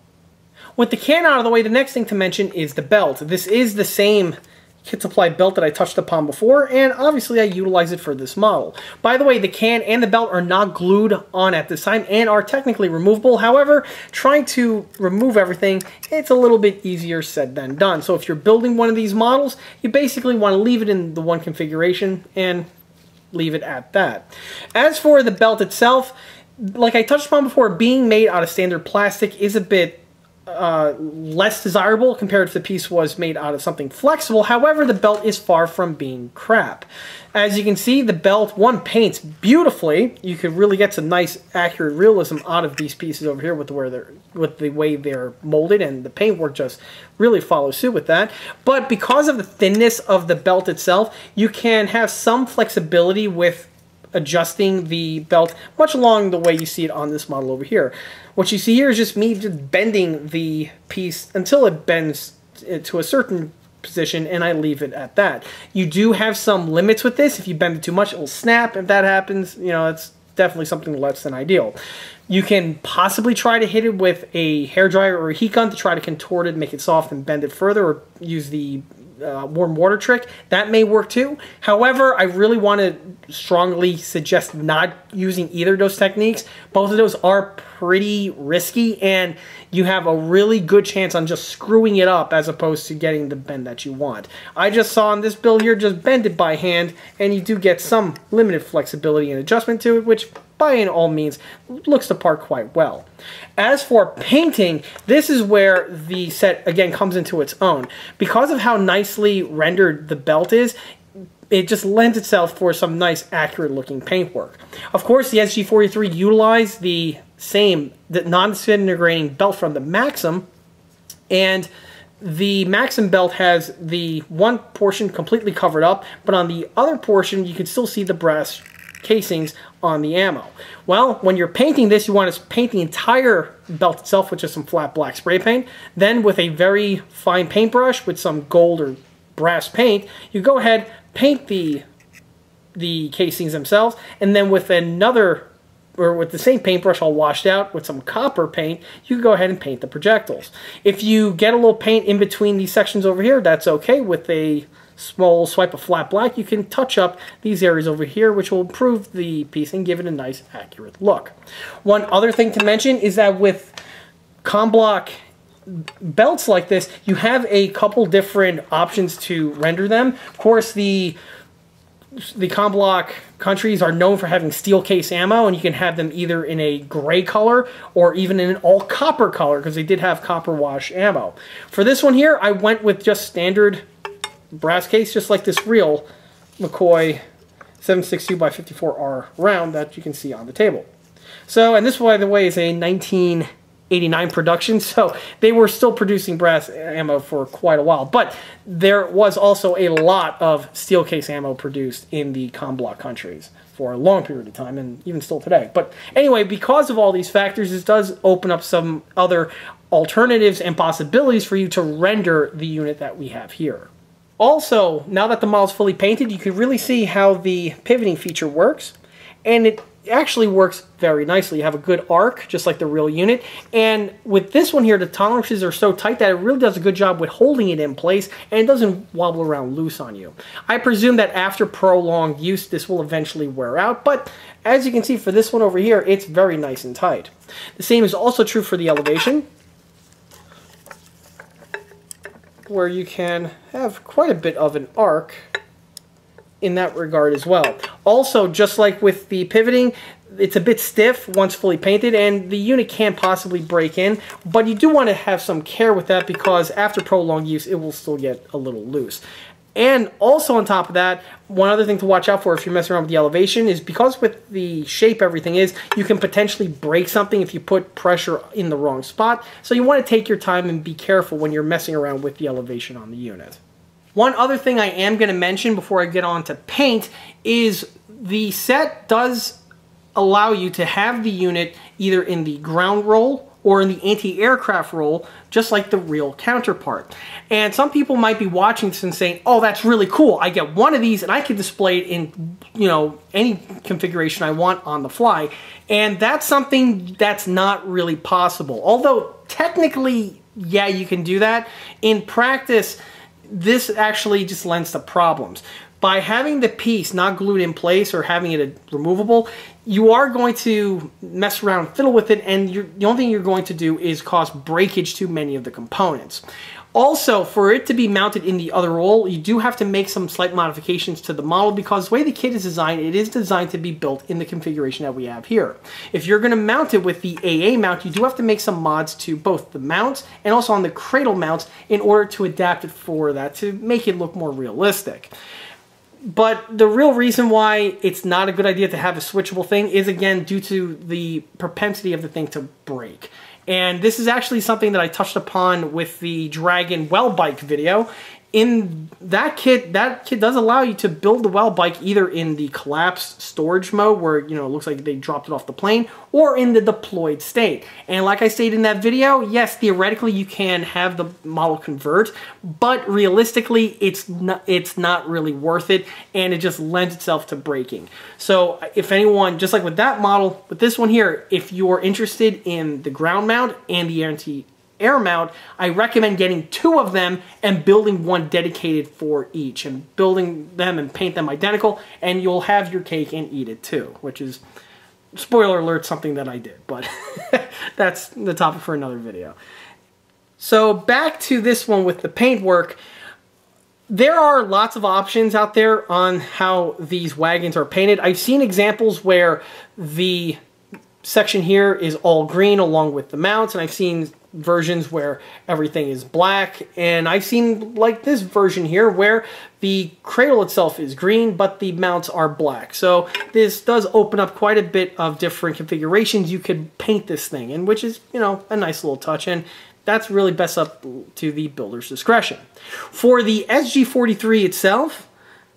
With the can out of the way, the next thing to mention is the belt. This is the same kit supply belt that I touched upon before, and obviously I utilize it for this model. By the way, the can and the belt are not glued on at this time and are technically removable. However, trying to remove everything, it's a little bit easier said than done. So if you're building one of these models, you basically want to leave it in the one configuration and leave it at that. As for the belt itself, like I touched upon before, being made out of standard plastic is a bit Uh, less desirable compared if the piece was made out of something flexible. However, the belt is far from being crap. As you can see, the belt, one, paints beautifully. You could really get some nice, accurate realism out of these pieces over here with the, where they're, with the way they're molded, and the paintwork just really follows suit with that. But because of the thinness of the belt itself, you can have some flexibility with adjusting the belt, much along the way you see it on this model over here. What you see here is just me just bending the piece until it bends to a certain position, and I leave it at that. You do have some limits with this. If you bend it too much, it will snap. If that happens, you know, it's definitely something less than ideal. You can possibly try to hit it with a hairdryer or a heat gun to try to contort it, make it soft, and bend it further, or use the Uh, warm water trick. That may work too. However, I really want to strongly suggest not using either of those techniques. Both of those are pretty risky, and you have a really good chance on just screwing it up as opposed to getting the bend that you want. I just saw on this build here, just bend it by hand, and you do get some limited flexibility and adjustment to it, which by all means looks the part quite well. As for painting, this is where the set again comes into its own. Because of how nicely rendered the belt is, it just lends itself for some nice accurate looking paintwork. Of course, the S G forty-three utilized the same the non-disintegrating belt from the Maxim, and the Maxim belt has the one portion completely covered up, but on the other portion you can still see the brass casings on the ammo. Well, when you're painting this, you want to paint the entire belt itself with just some flat black spray paint. Then with a very fine paintbrush with some gold or brass paint, you go ahead, paint the the casings themselves, and then with another, or with the same paintbrush all washed out with some copper paint, you can go ahead and paint the projectiles. If you get a little paint in between these sections over here, that's okay. With a small swipe of flat black, you can touch up these areas over here, which will improve the piece and give it a nice accurate look. One other thing to mention is that with Comblock belts like this, you have a couple different options to render them. Of course, the the Comblock countries are known for having steel case ammo, and you can have them either in a gray color or even in an all copper color, because they did have copper wash ammo. For this one here, I went with just standard brass case, just like this real McCoy seven sixty-two by fifty-four R round that you can see on the table. So, and this, by the way, is a nineteen eighty-nine production, so they were still producing brass ammo for quite a while, but there was also a lot of steel case ammo produced in the Comblock countries for a long period of time, and even still today. But anyway, because of all these factors, this does open up some other alternatives and possibilities for you to render the unit that we have here. Also, now that the model's fully painted, you can really see how the pivoting feature works, and it actually works very nicely. You have a good arc, just like the real unit, and with this one here, the tolerances are so tight that it really does a good job with holding it in place, and it doesn't wobble around loose on you. I presume that after prolonged use, this will eventually wear out, but as you can see for this one over here, it's very nice and tight. The same is also true for the elevation, where you can have quite a bit of an arc in that regard as well. Also, just like with the pivoting, it's a bit stiff once fully painted, and the unit can possibly break in, but you do want to have some care with that, because after prolonged use, it will still get a little loose. And also on top of that, one other thing to watch out for if you're messing around with the elevation is, because with the shape everything is, you can potentially break something if you put pressure in the wrong spot. So you want to take your time and be careful when you're messing around with the elevation on the unit. One other thing I am going to mention before I get on to paint is the set does allow you to have the unit either in the ground roll or in the anti-aircraft roll, just like the real counterpart. And some people might be watching this and saying, oh, that's really cool. I get one of these and I can display it in, you know, any configuration I want on the fly. And that's something that's not really possible. Although technically, yeah, you can do that. In practice, this actually just lends to problems. By having the piece not glued in place or having it removable, you are going to mess around, fiddle with it, and you're, the only thing you're going to do is cause breakage to many of the components. Also, for it to be mounted in the other roll, you do have to make some slight modifications to the model, because the way the kit is designed, it is designed to be built in the configuration that we have here. If you're going to mount it with the A A mount, you do have to make some mods to both the mounts and also on the cradle mounts in order to adapt it for that, to make it look more realistic. But the real reason why it's not a good idea to have a switchable thing is, again, due to the propensity of the thing to break. And this is actually something that I touched upon with the Dragon well bike video. In that kit, that kit does allow you to build the well bike either in the collapsed storage mode, where, you know, it looks like they dropped it off the plane, or in the deployed state. And like I stated in that video, yes, theoretically you can have the model convert, but realistically it's not, it's not really worth it, and it just lends itself to breaking. So if anyone, just like with that model, with this one here, if you're interested in the ground mount and the anti air mount, I recommend getting two of them and building one dedicated for each, and building them and paint them identical, and you'll have your cake and eat it too, which is, spoiler alert, something that I did, but that's the topic for another video. So back to this one with the paintwork. There are lots of options out there on how these wagons are painted. I've seen examples where the section here is all green along with the mounts, and I've seen versions where everything is black, and I've seen like this version here where the cradle itself is green but the mounts are black. So this does open up quite a bit of different configurations you could paint this thing in, which is, you know, a nice little touch, and that's really best up to the builder's discretion. For the S G forty-three itself,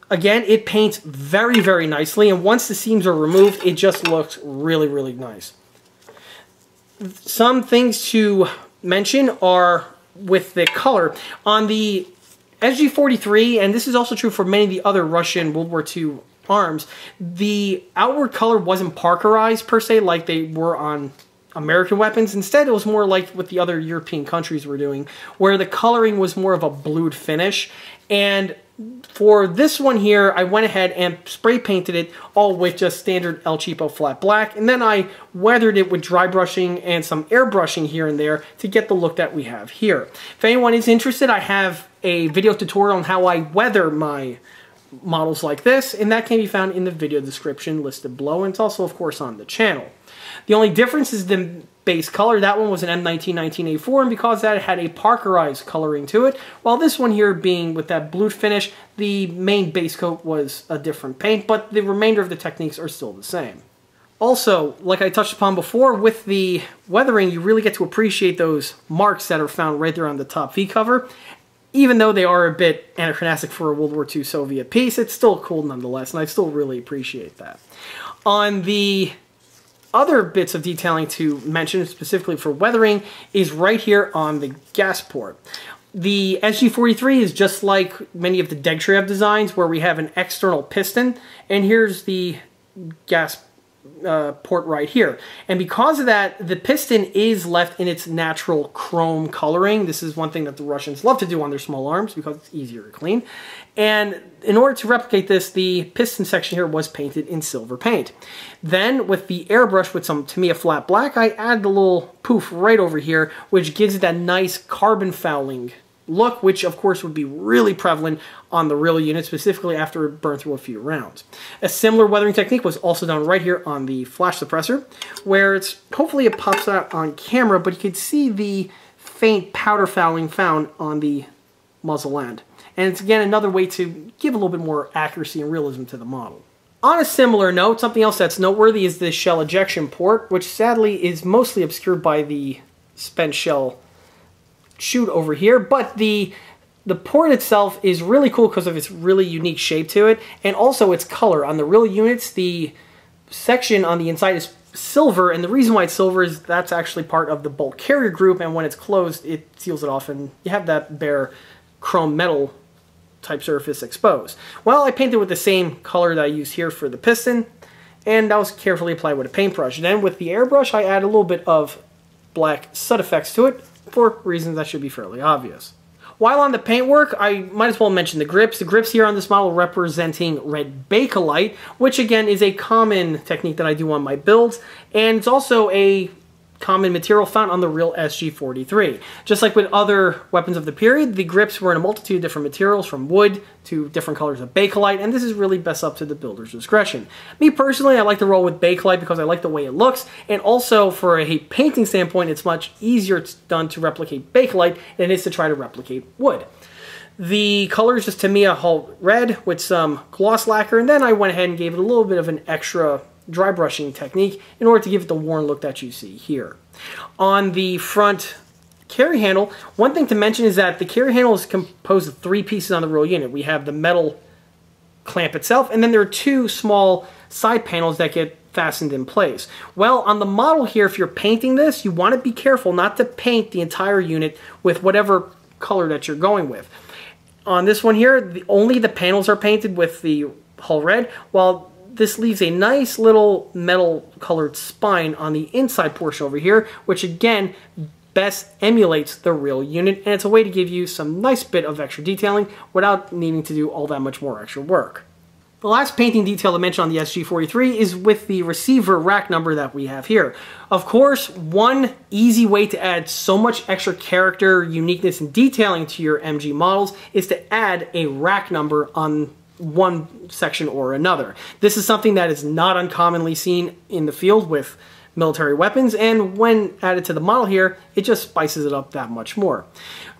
again, it paints very, very nicely, and once the seams are removed, it just looks really, really nice. Some things to mention are with the color. On the S G forty-three, and this is also true for many of the other Russian World War Two arms, the outward color wasn't parkerized per se like they were on American weapons. Instead, it was more like what the other European countries were doing, where the coloring was more of a blued finish. And for this one here, I went ahead and spray painted it all with just standard El Cheapo flat black, and then I weathered it with dry brushing and some airbrushing here and there to get the look that we have here. If anyone is interested, I have a video tutorial on how I weather my models like this, and that can be found in the video description listed below, and it's also, of course, on the channel. The only difference is the base color. That one was an M nineteen nineteen A four, and because that had a parkerized coloring to it, while this one here being with that blue finish, the main base coat was a different paint, but the remainder of the techniques are still the same. Also, like I touched upon before, with the weathering, you really get to appreciate those marks that are found right there on the top V-cover. Even though they are a bit anachronistic for a World War Two Soviet piece, it's still cool nonetheless, and I still really appreciate that. On the other bits of detailing to mention, specifically for weathering, is right here on the gas port. The S G forty-three is just like many of the Degtyarev designs, where we have an external piston, and here's the gas uh, port right here. And because of that, the piston is left in its natural chrome coloring. This is one thing that the Russians love to do on their small arms because it's easier to clean. And in order to replicate this, the piston section here was painted in silver paint. Then, with the airbrush with some Tamiya flat black, I add the little poof right over here, which gives it that nice carbon fouling look, which of course would be really prevalent on the real unit, specifically after it burned through a few rounds. A similar weathering technique was also done right here on the flash suppressor, where it's, hopefully it pops out on camera, but you can see the faint powder fouling found on the muzzle end. And it's, again, another way to give a little bit more accuracy and realism to the model. On a similar note, something else that's noteworthy is this shell ejection port, which sadly is mostly obscured by the spent shell chute over here, but the the port itself is really cool because of its really unique shape to it, and also its color. On the real units, the section on the inside is silver, and the reason why it's silver is that's actually part of the bulk carrier group, and when it's closed, it seals it off, and you have that bare chrome metal type surface exposed. Well, I painted with the same color that I use here for the piston, and that was carefully applied with a paintbrush. Then with the airbrush, I add a little bit of black sud effects to it for reasons that should be fairly obvious. While on the paintwork, I might as well mention the grips. The grips here on this model representing red Bakelite, which again is a common technique that I do on my builds, and it's also a common material found on the real S G forty-three. Just like with other weapons of the period, the grips were in a multitude of different materials, from wood to different colors of Bakelite, and this is really best up to the builder's discretion. Me personally, I like to roll with Bakelite because I like the way it looks, and also for a painting standpoint, it's much easier done to replicate Bakelite than it is to try to replicate wood. The color is just Tamiya Hull Red with some gloss lacquer, and then I went ahead and gave it a little bit of an extra dry brushing technique in order to give it the worn look that you see here. On the front carry handle, one thing to mention is that the carry handle is composed of three pieces on the real unit. We have the metal clamp itself, and then there are two small side panels that get fastened in place. Well, on the model here, if you're painting this, you want to be careful not to paint the entire unit with whatever color that you're going with. On this one here, the, only the panels are painted with the Hull Red, while this leaves a nice little metal colored spine on the inside portion over here, which again best emulates the real unit, and it's a way to give you some nice bit of extra detailing without needing to do all that much more extra work. The last painting detail to mention on the S G forty-three is with the receiver rack number that we have here. Of course, one easy way to add so much extra character, uniqueness, and detailing to your M G models is to add a rack number on one section or another. This is something that is not uncommonly seen in the field with military weapons, and when added to the model here, it just spices it up that much more.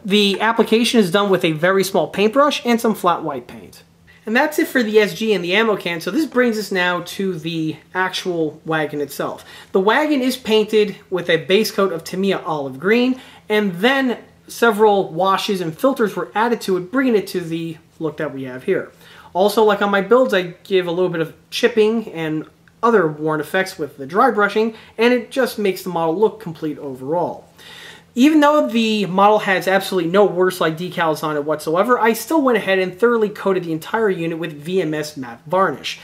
The application is done with a very small paintbrush and some flat white paint. And that's it for the S G and the ammo can, so this brings us now to the actual wagon itself. The wagon is painted with a base coat of Tamiya Olive Green, and then several washes and filters were added to it, bringing it to the look that we have here. Also, like on my builds, I give a little bit of chipping and other worn effects with the dry brushing, and it just makes the model look complete overall. Even though the model has absolutely no warside decals on it whatsoever, I still went ahead and thoroughly coated the entire unit with V M S matte varnish.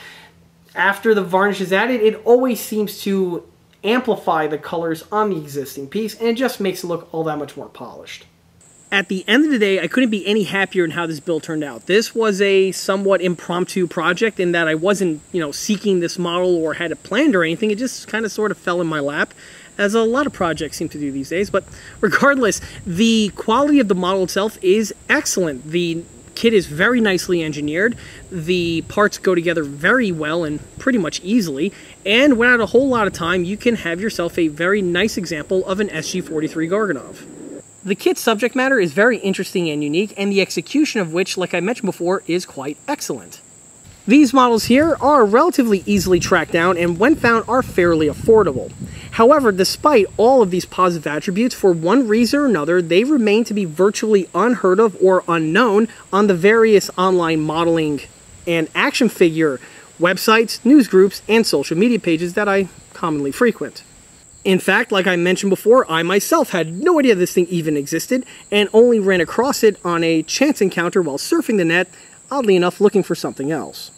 After the varnish is added, it always seems to amplify the colors on the existing piece, and it just makes it look all that much more polished. At the end of the day, I couldn't be any happier in how this build turned out. This was a somewhat impromptu project in that I wasn't, you know, seeking this model or had it planned or anything. It just kind of sort of fell in my lap, as a lot of projects seem to do these days. But regardless, the quality of the model itself is excellent. The kit is very nicely engineered. The parts go together very well and pretty much easily. And without a whole lot of time, you can have yourself a very nice example of an S G forty-three Goryunov. The kit's subject matter is very interesting and unique, and the execution of which, like I mentioned before, is quite excellent. These models here are relatively easily tracked down, and when found are fairly affordable. However, despite all of these positive attributes, for one reason or another, they remain to be virtually unheard of or unknown on the various online modeling and action figure websites, news groups, and social media pages that I commonly frequent. In fact, like I mentioned before, I myself had no idea this thing even existed, and only ran across it on a chance encounter while surfing the net, oddly enough looking for something else.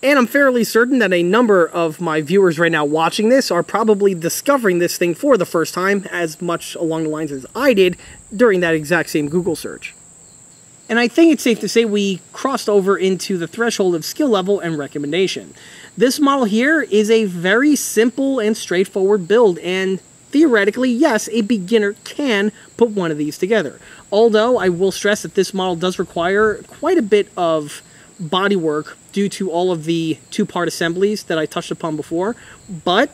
And I'm fairly certain that a number of my viewers right now watching this are probably discovering this thing for the first time, as much along the lines as I did during that exact same Google search. And I think it's safe to say we crossed over into the threshold of skill level and recommendation. This model here is a very simple and straightforward build, and theoretically, yes, a beginner can put one of these together. Although I will stress that this model does require quite a bit of bodywork due to all of the two-part assemblies that I touched upon before, but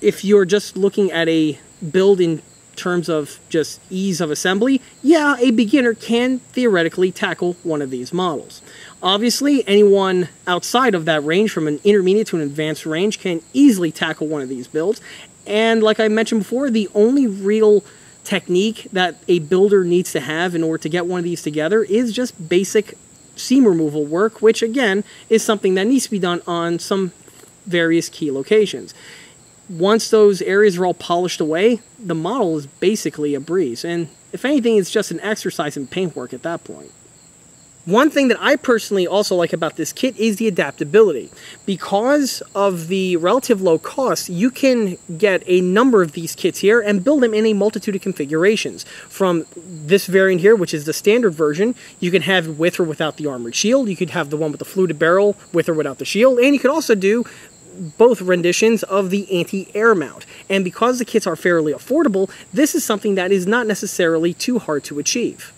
if you're just looking at a build in terms of just ease of assembly, yeah, a beginner can theoretically tackle one of these models. Obviously, anyone outside of that range, from an intermediate to an advanced range, can easily tackle one of these builds. And like I mentioned before, the only real technique that a builder needs to have in order to get one of these together is just basic seam removal work, which again is something that needs to be done on some various key locations. Once those areas are all polished away, the model is basically a breeze, and if anything, it's just an exercise in paintwork at that point. One thing that I personally also like about this kit is the adaptability. Because of the relative low cost, you can get a number of these kits here and build them in a multitude of configurations. From this variant here, which is the standard version, you can have with or without the armored shield, you could have the one with the fluted barrel with or without the shield, and you could also do both renditions of the anti-air mount. And because the kits are fairly affordable, this is something that is not necessarily too hard to achieve.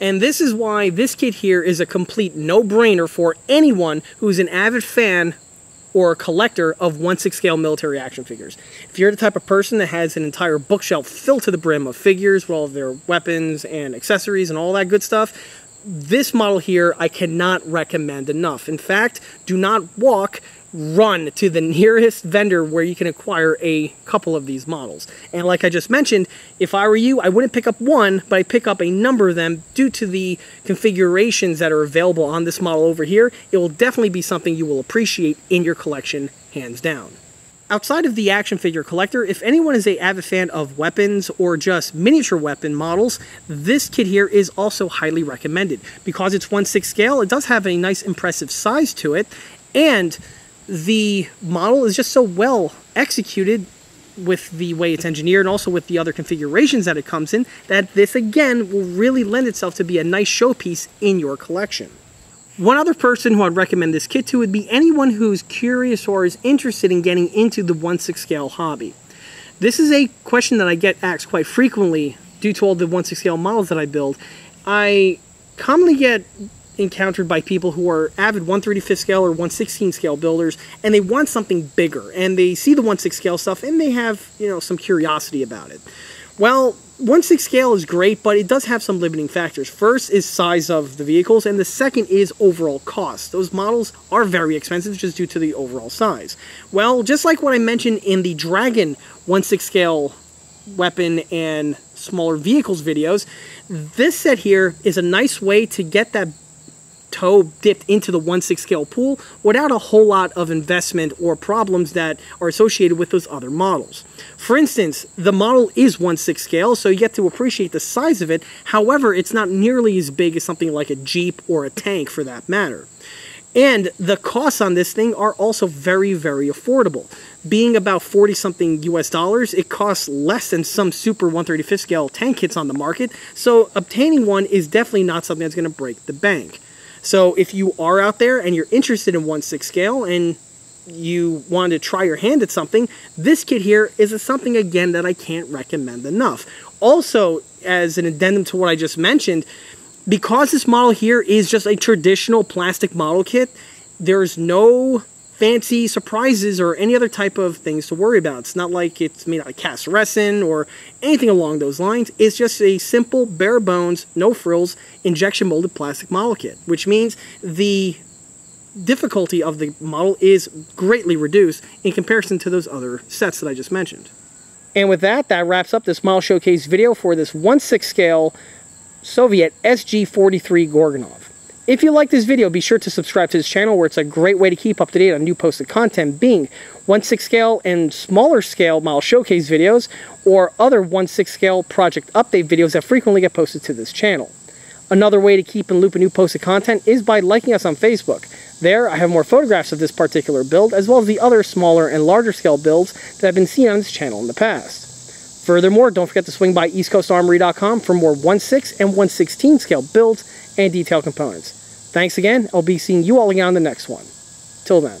And this is why this kit here is a complete no-brainer for anyone who is an avid fan or a collector of one sixth scale military action figures. If you're the type of person that has an entire bookshelf filled to the brim of figures with all of their weapons and accessories and all that good stuff, this model here I cannot recommend enough. In fact, do not walk, run to the nearest vendor where you can acquire a couple of these models. And like I just mentioned, if I were you, I wouldn't pick up one, but I'd pick up a number of them due to the configurations that are available on this model over here. It will definitely be something you will appreciate in your collection, hands down. Outside of the action figure collector, if anyone is an avid fan of weapons or just miniature weapon models, this kit here is also highly recommended. Because it's one sixth scale, it does have a nice impressive size to it, and the model is just so well executed with the way it's engineered and also with the other configurations that it comes in, that this again will really lend itself to be a nice showpiece in your collection. One other person who I'd recommend this kit to would be anyone who's curious or is interested in getting into the one sixth scale hobby. This is a question that I get asked quite frequently due to all the one sixth scale models that I build. I commonly get encountered by people who are avid one thirty-fifth scale or one sixteenth scale builders, and they want something bigger, and they see the one sixth scale stuff and they have, you know, some curiosity about it. Well, one sixth scale is great, but it does have some limiting factors. First is size of the vehicles, and the second is overall cost. Those models are very expensive just due to the overall size. Well, just like what I mentioned in the Dragon one sixth scale weapon and smaller vehicles videos, this set here is a nice way to get that toe dipped into the one sixth scale pool without a whole lot of investment or problems that are associated with those other models. For instance, the model is one sixth scale, so you get to appreciate the size of it. However, it's not nearly as big as something like a Jeep or a tank for that matter. And the costs on this thing are also very, very affordable. Being about forty-something U S dollars, it costs less than some super one thirty-fifth scale tank kits on the market, so obtaining one is definitely not something that's going to break the bank. So if you are out there and you're interested in one sixth scale and you want to try your hand at something, this kit here is something, again, that I can't recommend enough. Also, as an addendum to what I just mentioned, because this model here is just a traditional plastic model kit, there's no fancy surprises or any other type of things to worry about. It's not like it's made out of cast resin or anything along those lines. It's just a simple, bare bones, no frills, injection molded plastic model kit, which means the difficulty of the model is greatly reduced in comparison to those other sets that I just mentioned. And with that, that wraps up this model showcase video for this one sixth scale Soviet S G forty-three Goryunov. If you like this video, be sure to subscribe to this channel, where it's a great way to keep up to date on new posted content, being one sixth scale and smaller scale model showcase videos, or other one sixth scale project update videos that frequently get posted to this channel. Another way to keep in loop with new posted content is by liking us on Facebook. There, I have more photographs of this particular build, as well as the other smaller and larger scale builds that have been seen on this channel in the past. Furthermore, don't forget to swing by East Coast Armory dot com for more one sixth and one sixteenth scale builds and detail components. Thanks again. I'll be seeing you all again on the next one. Till then.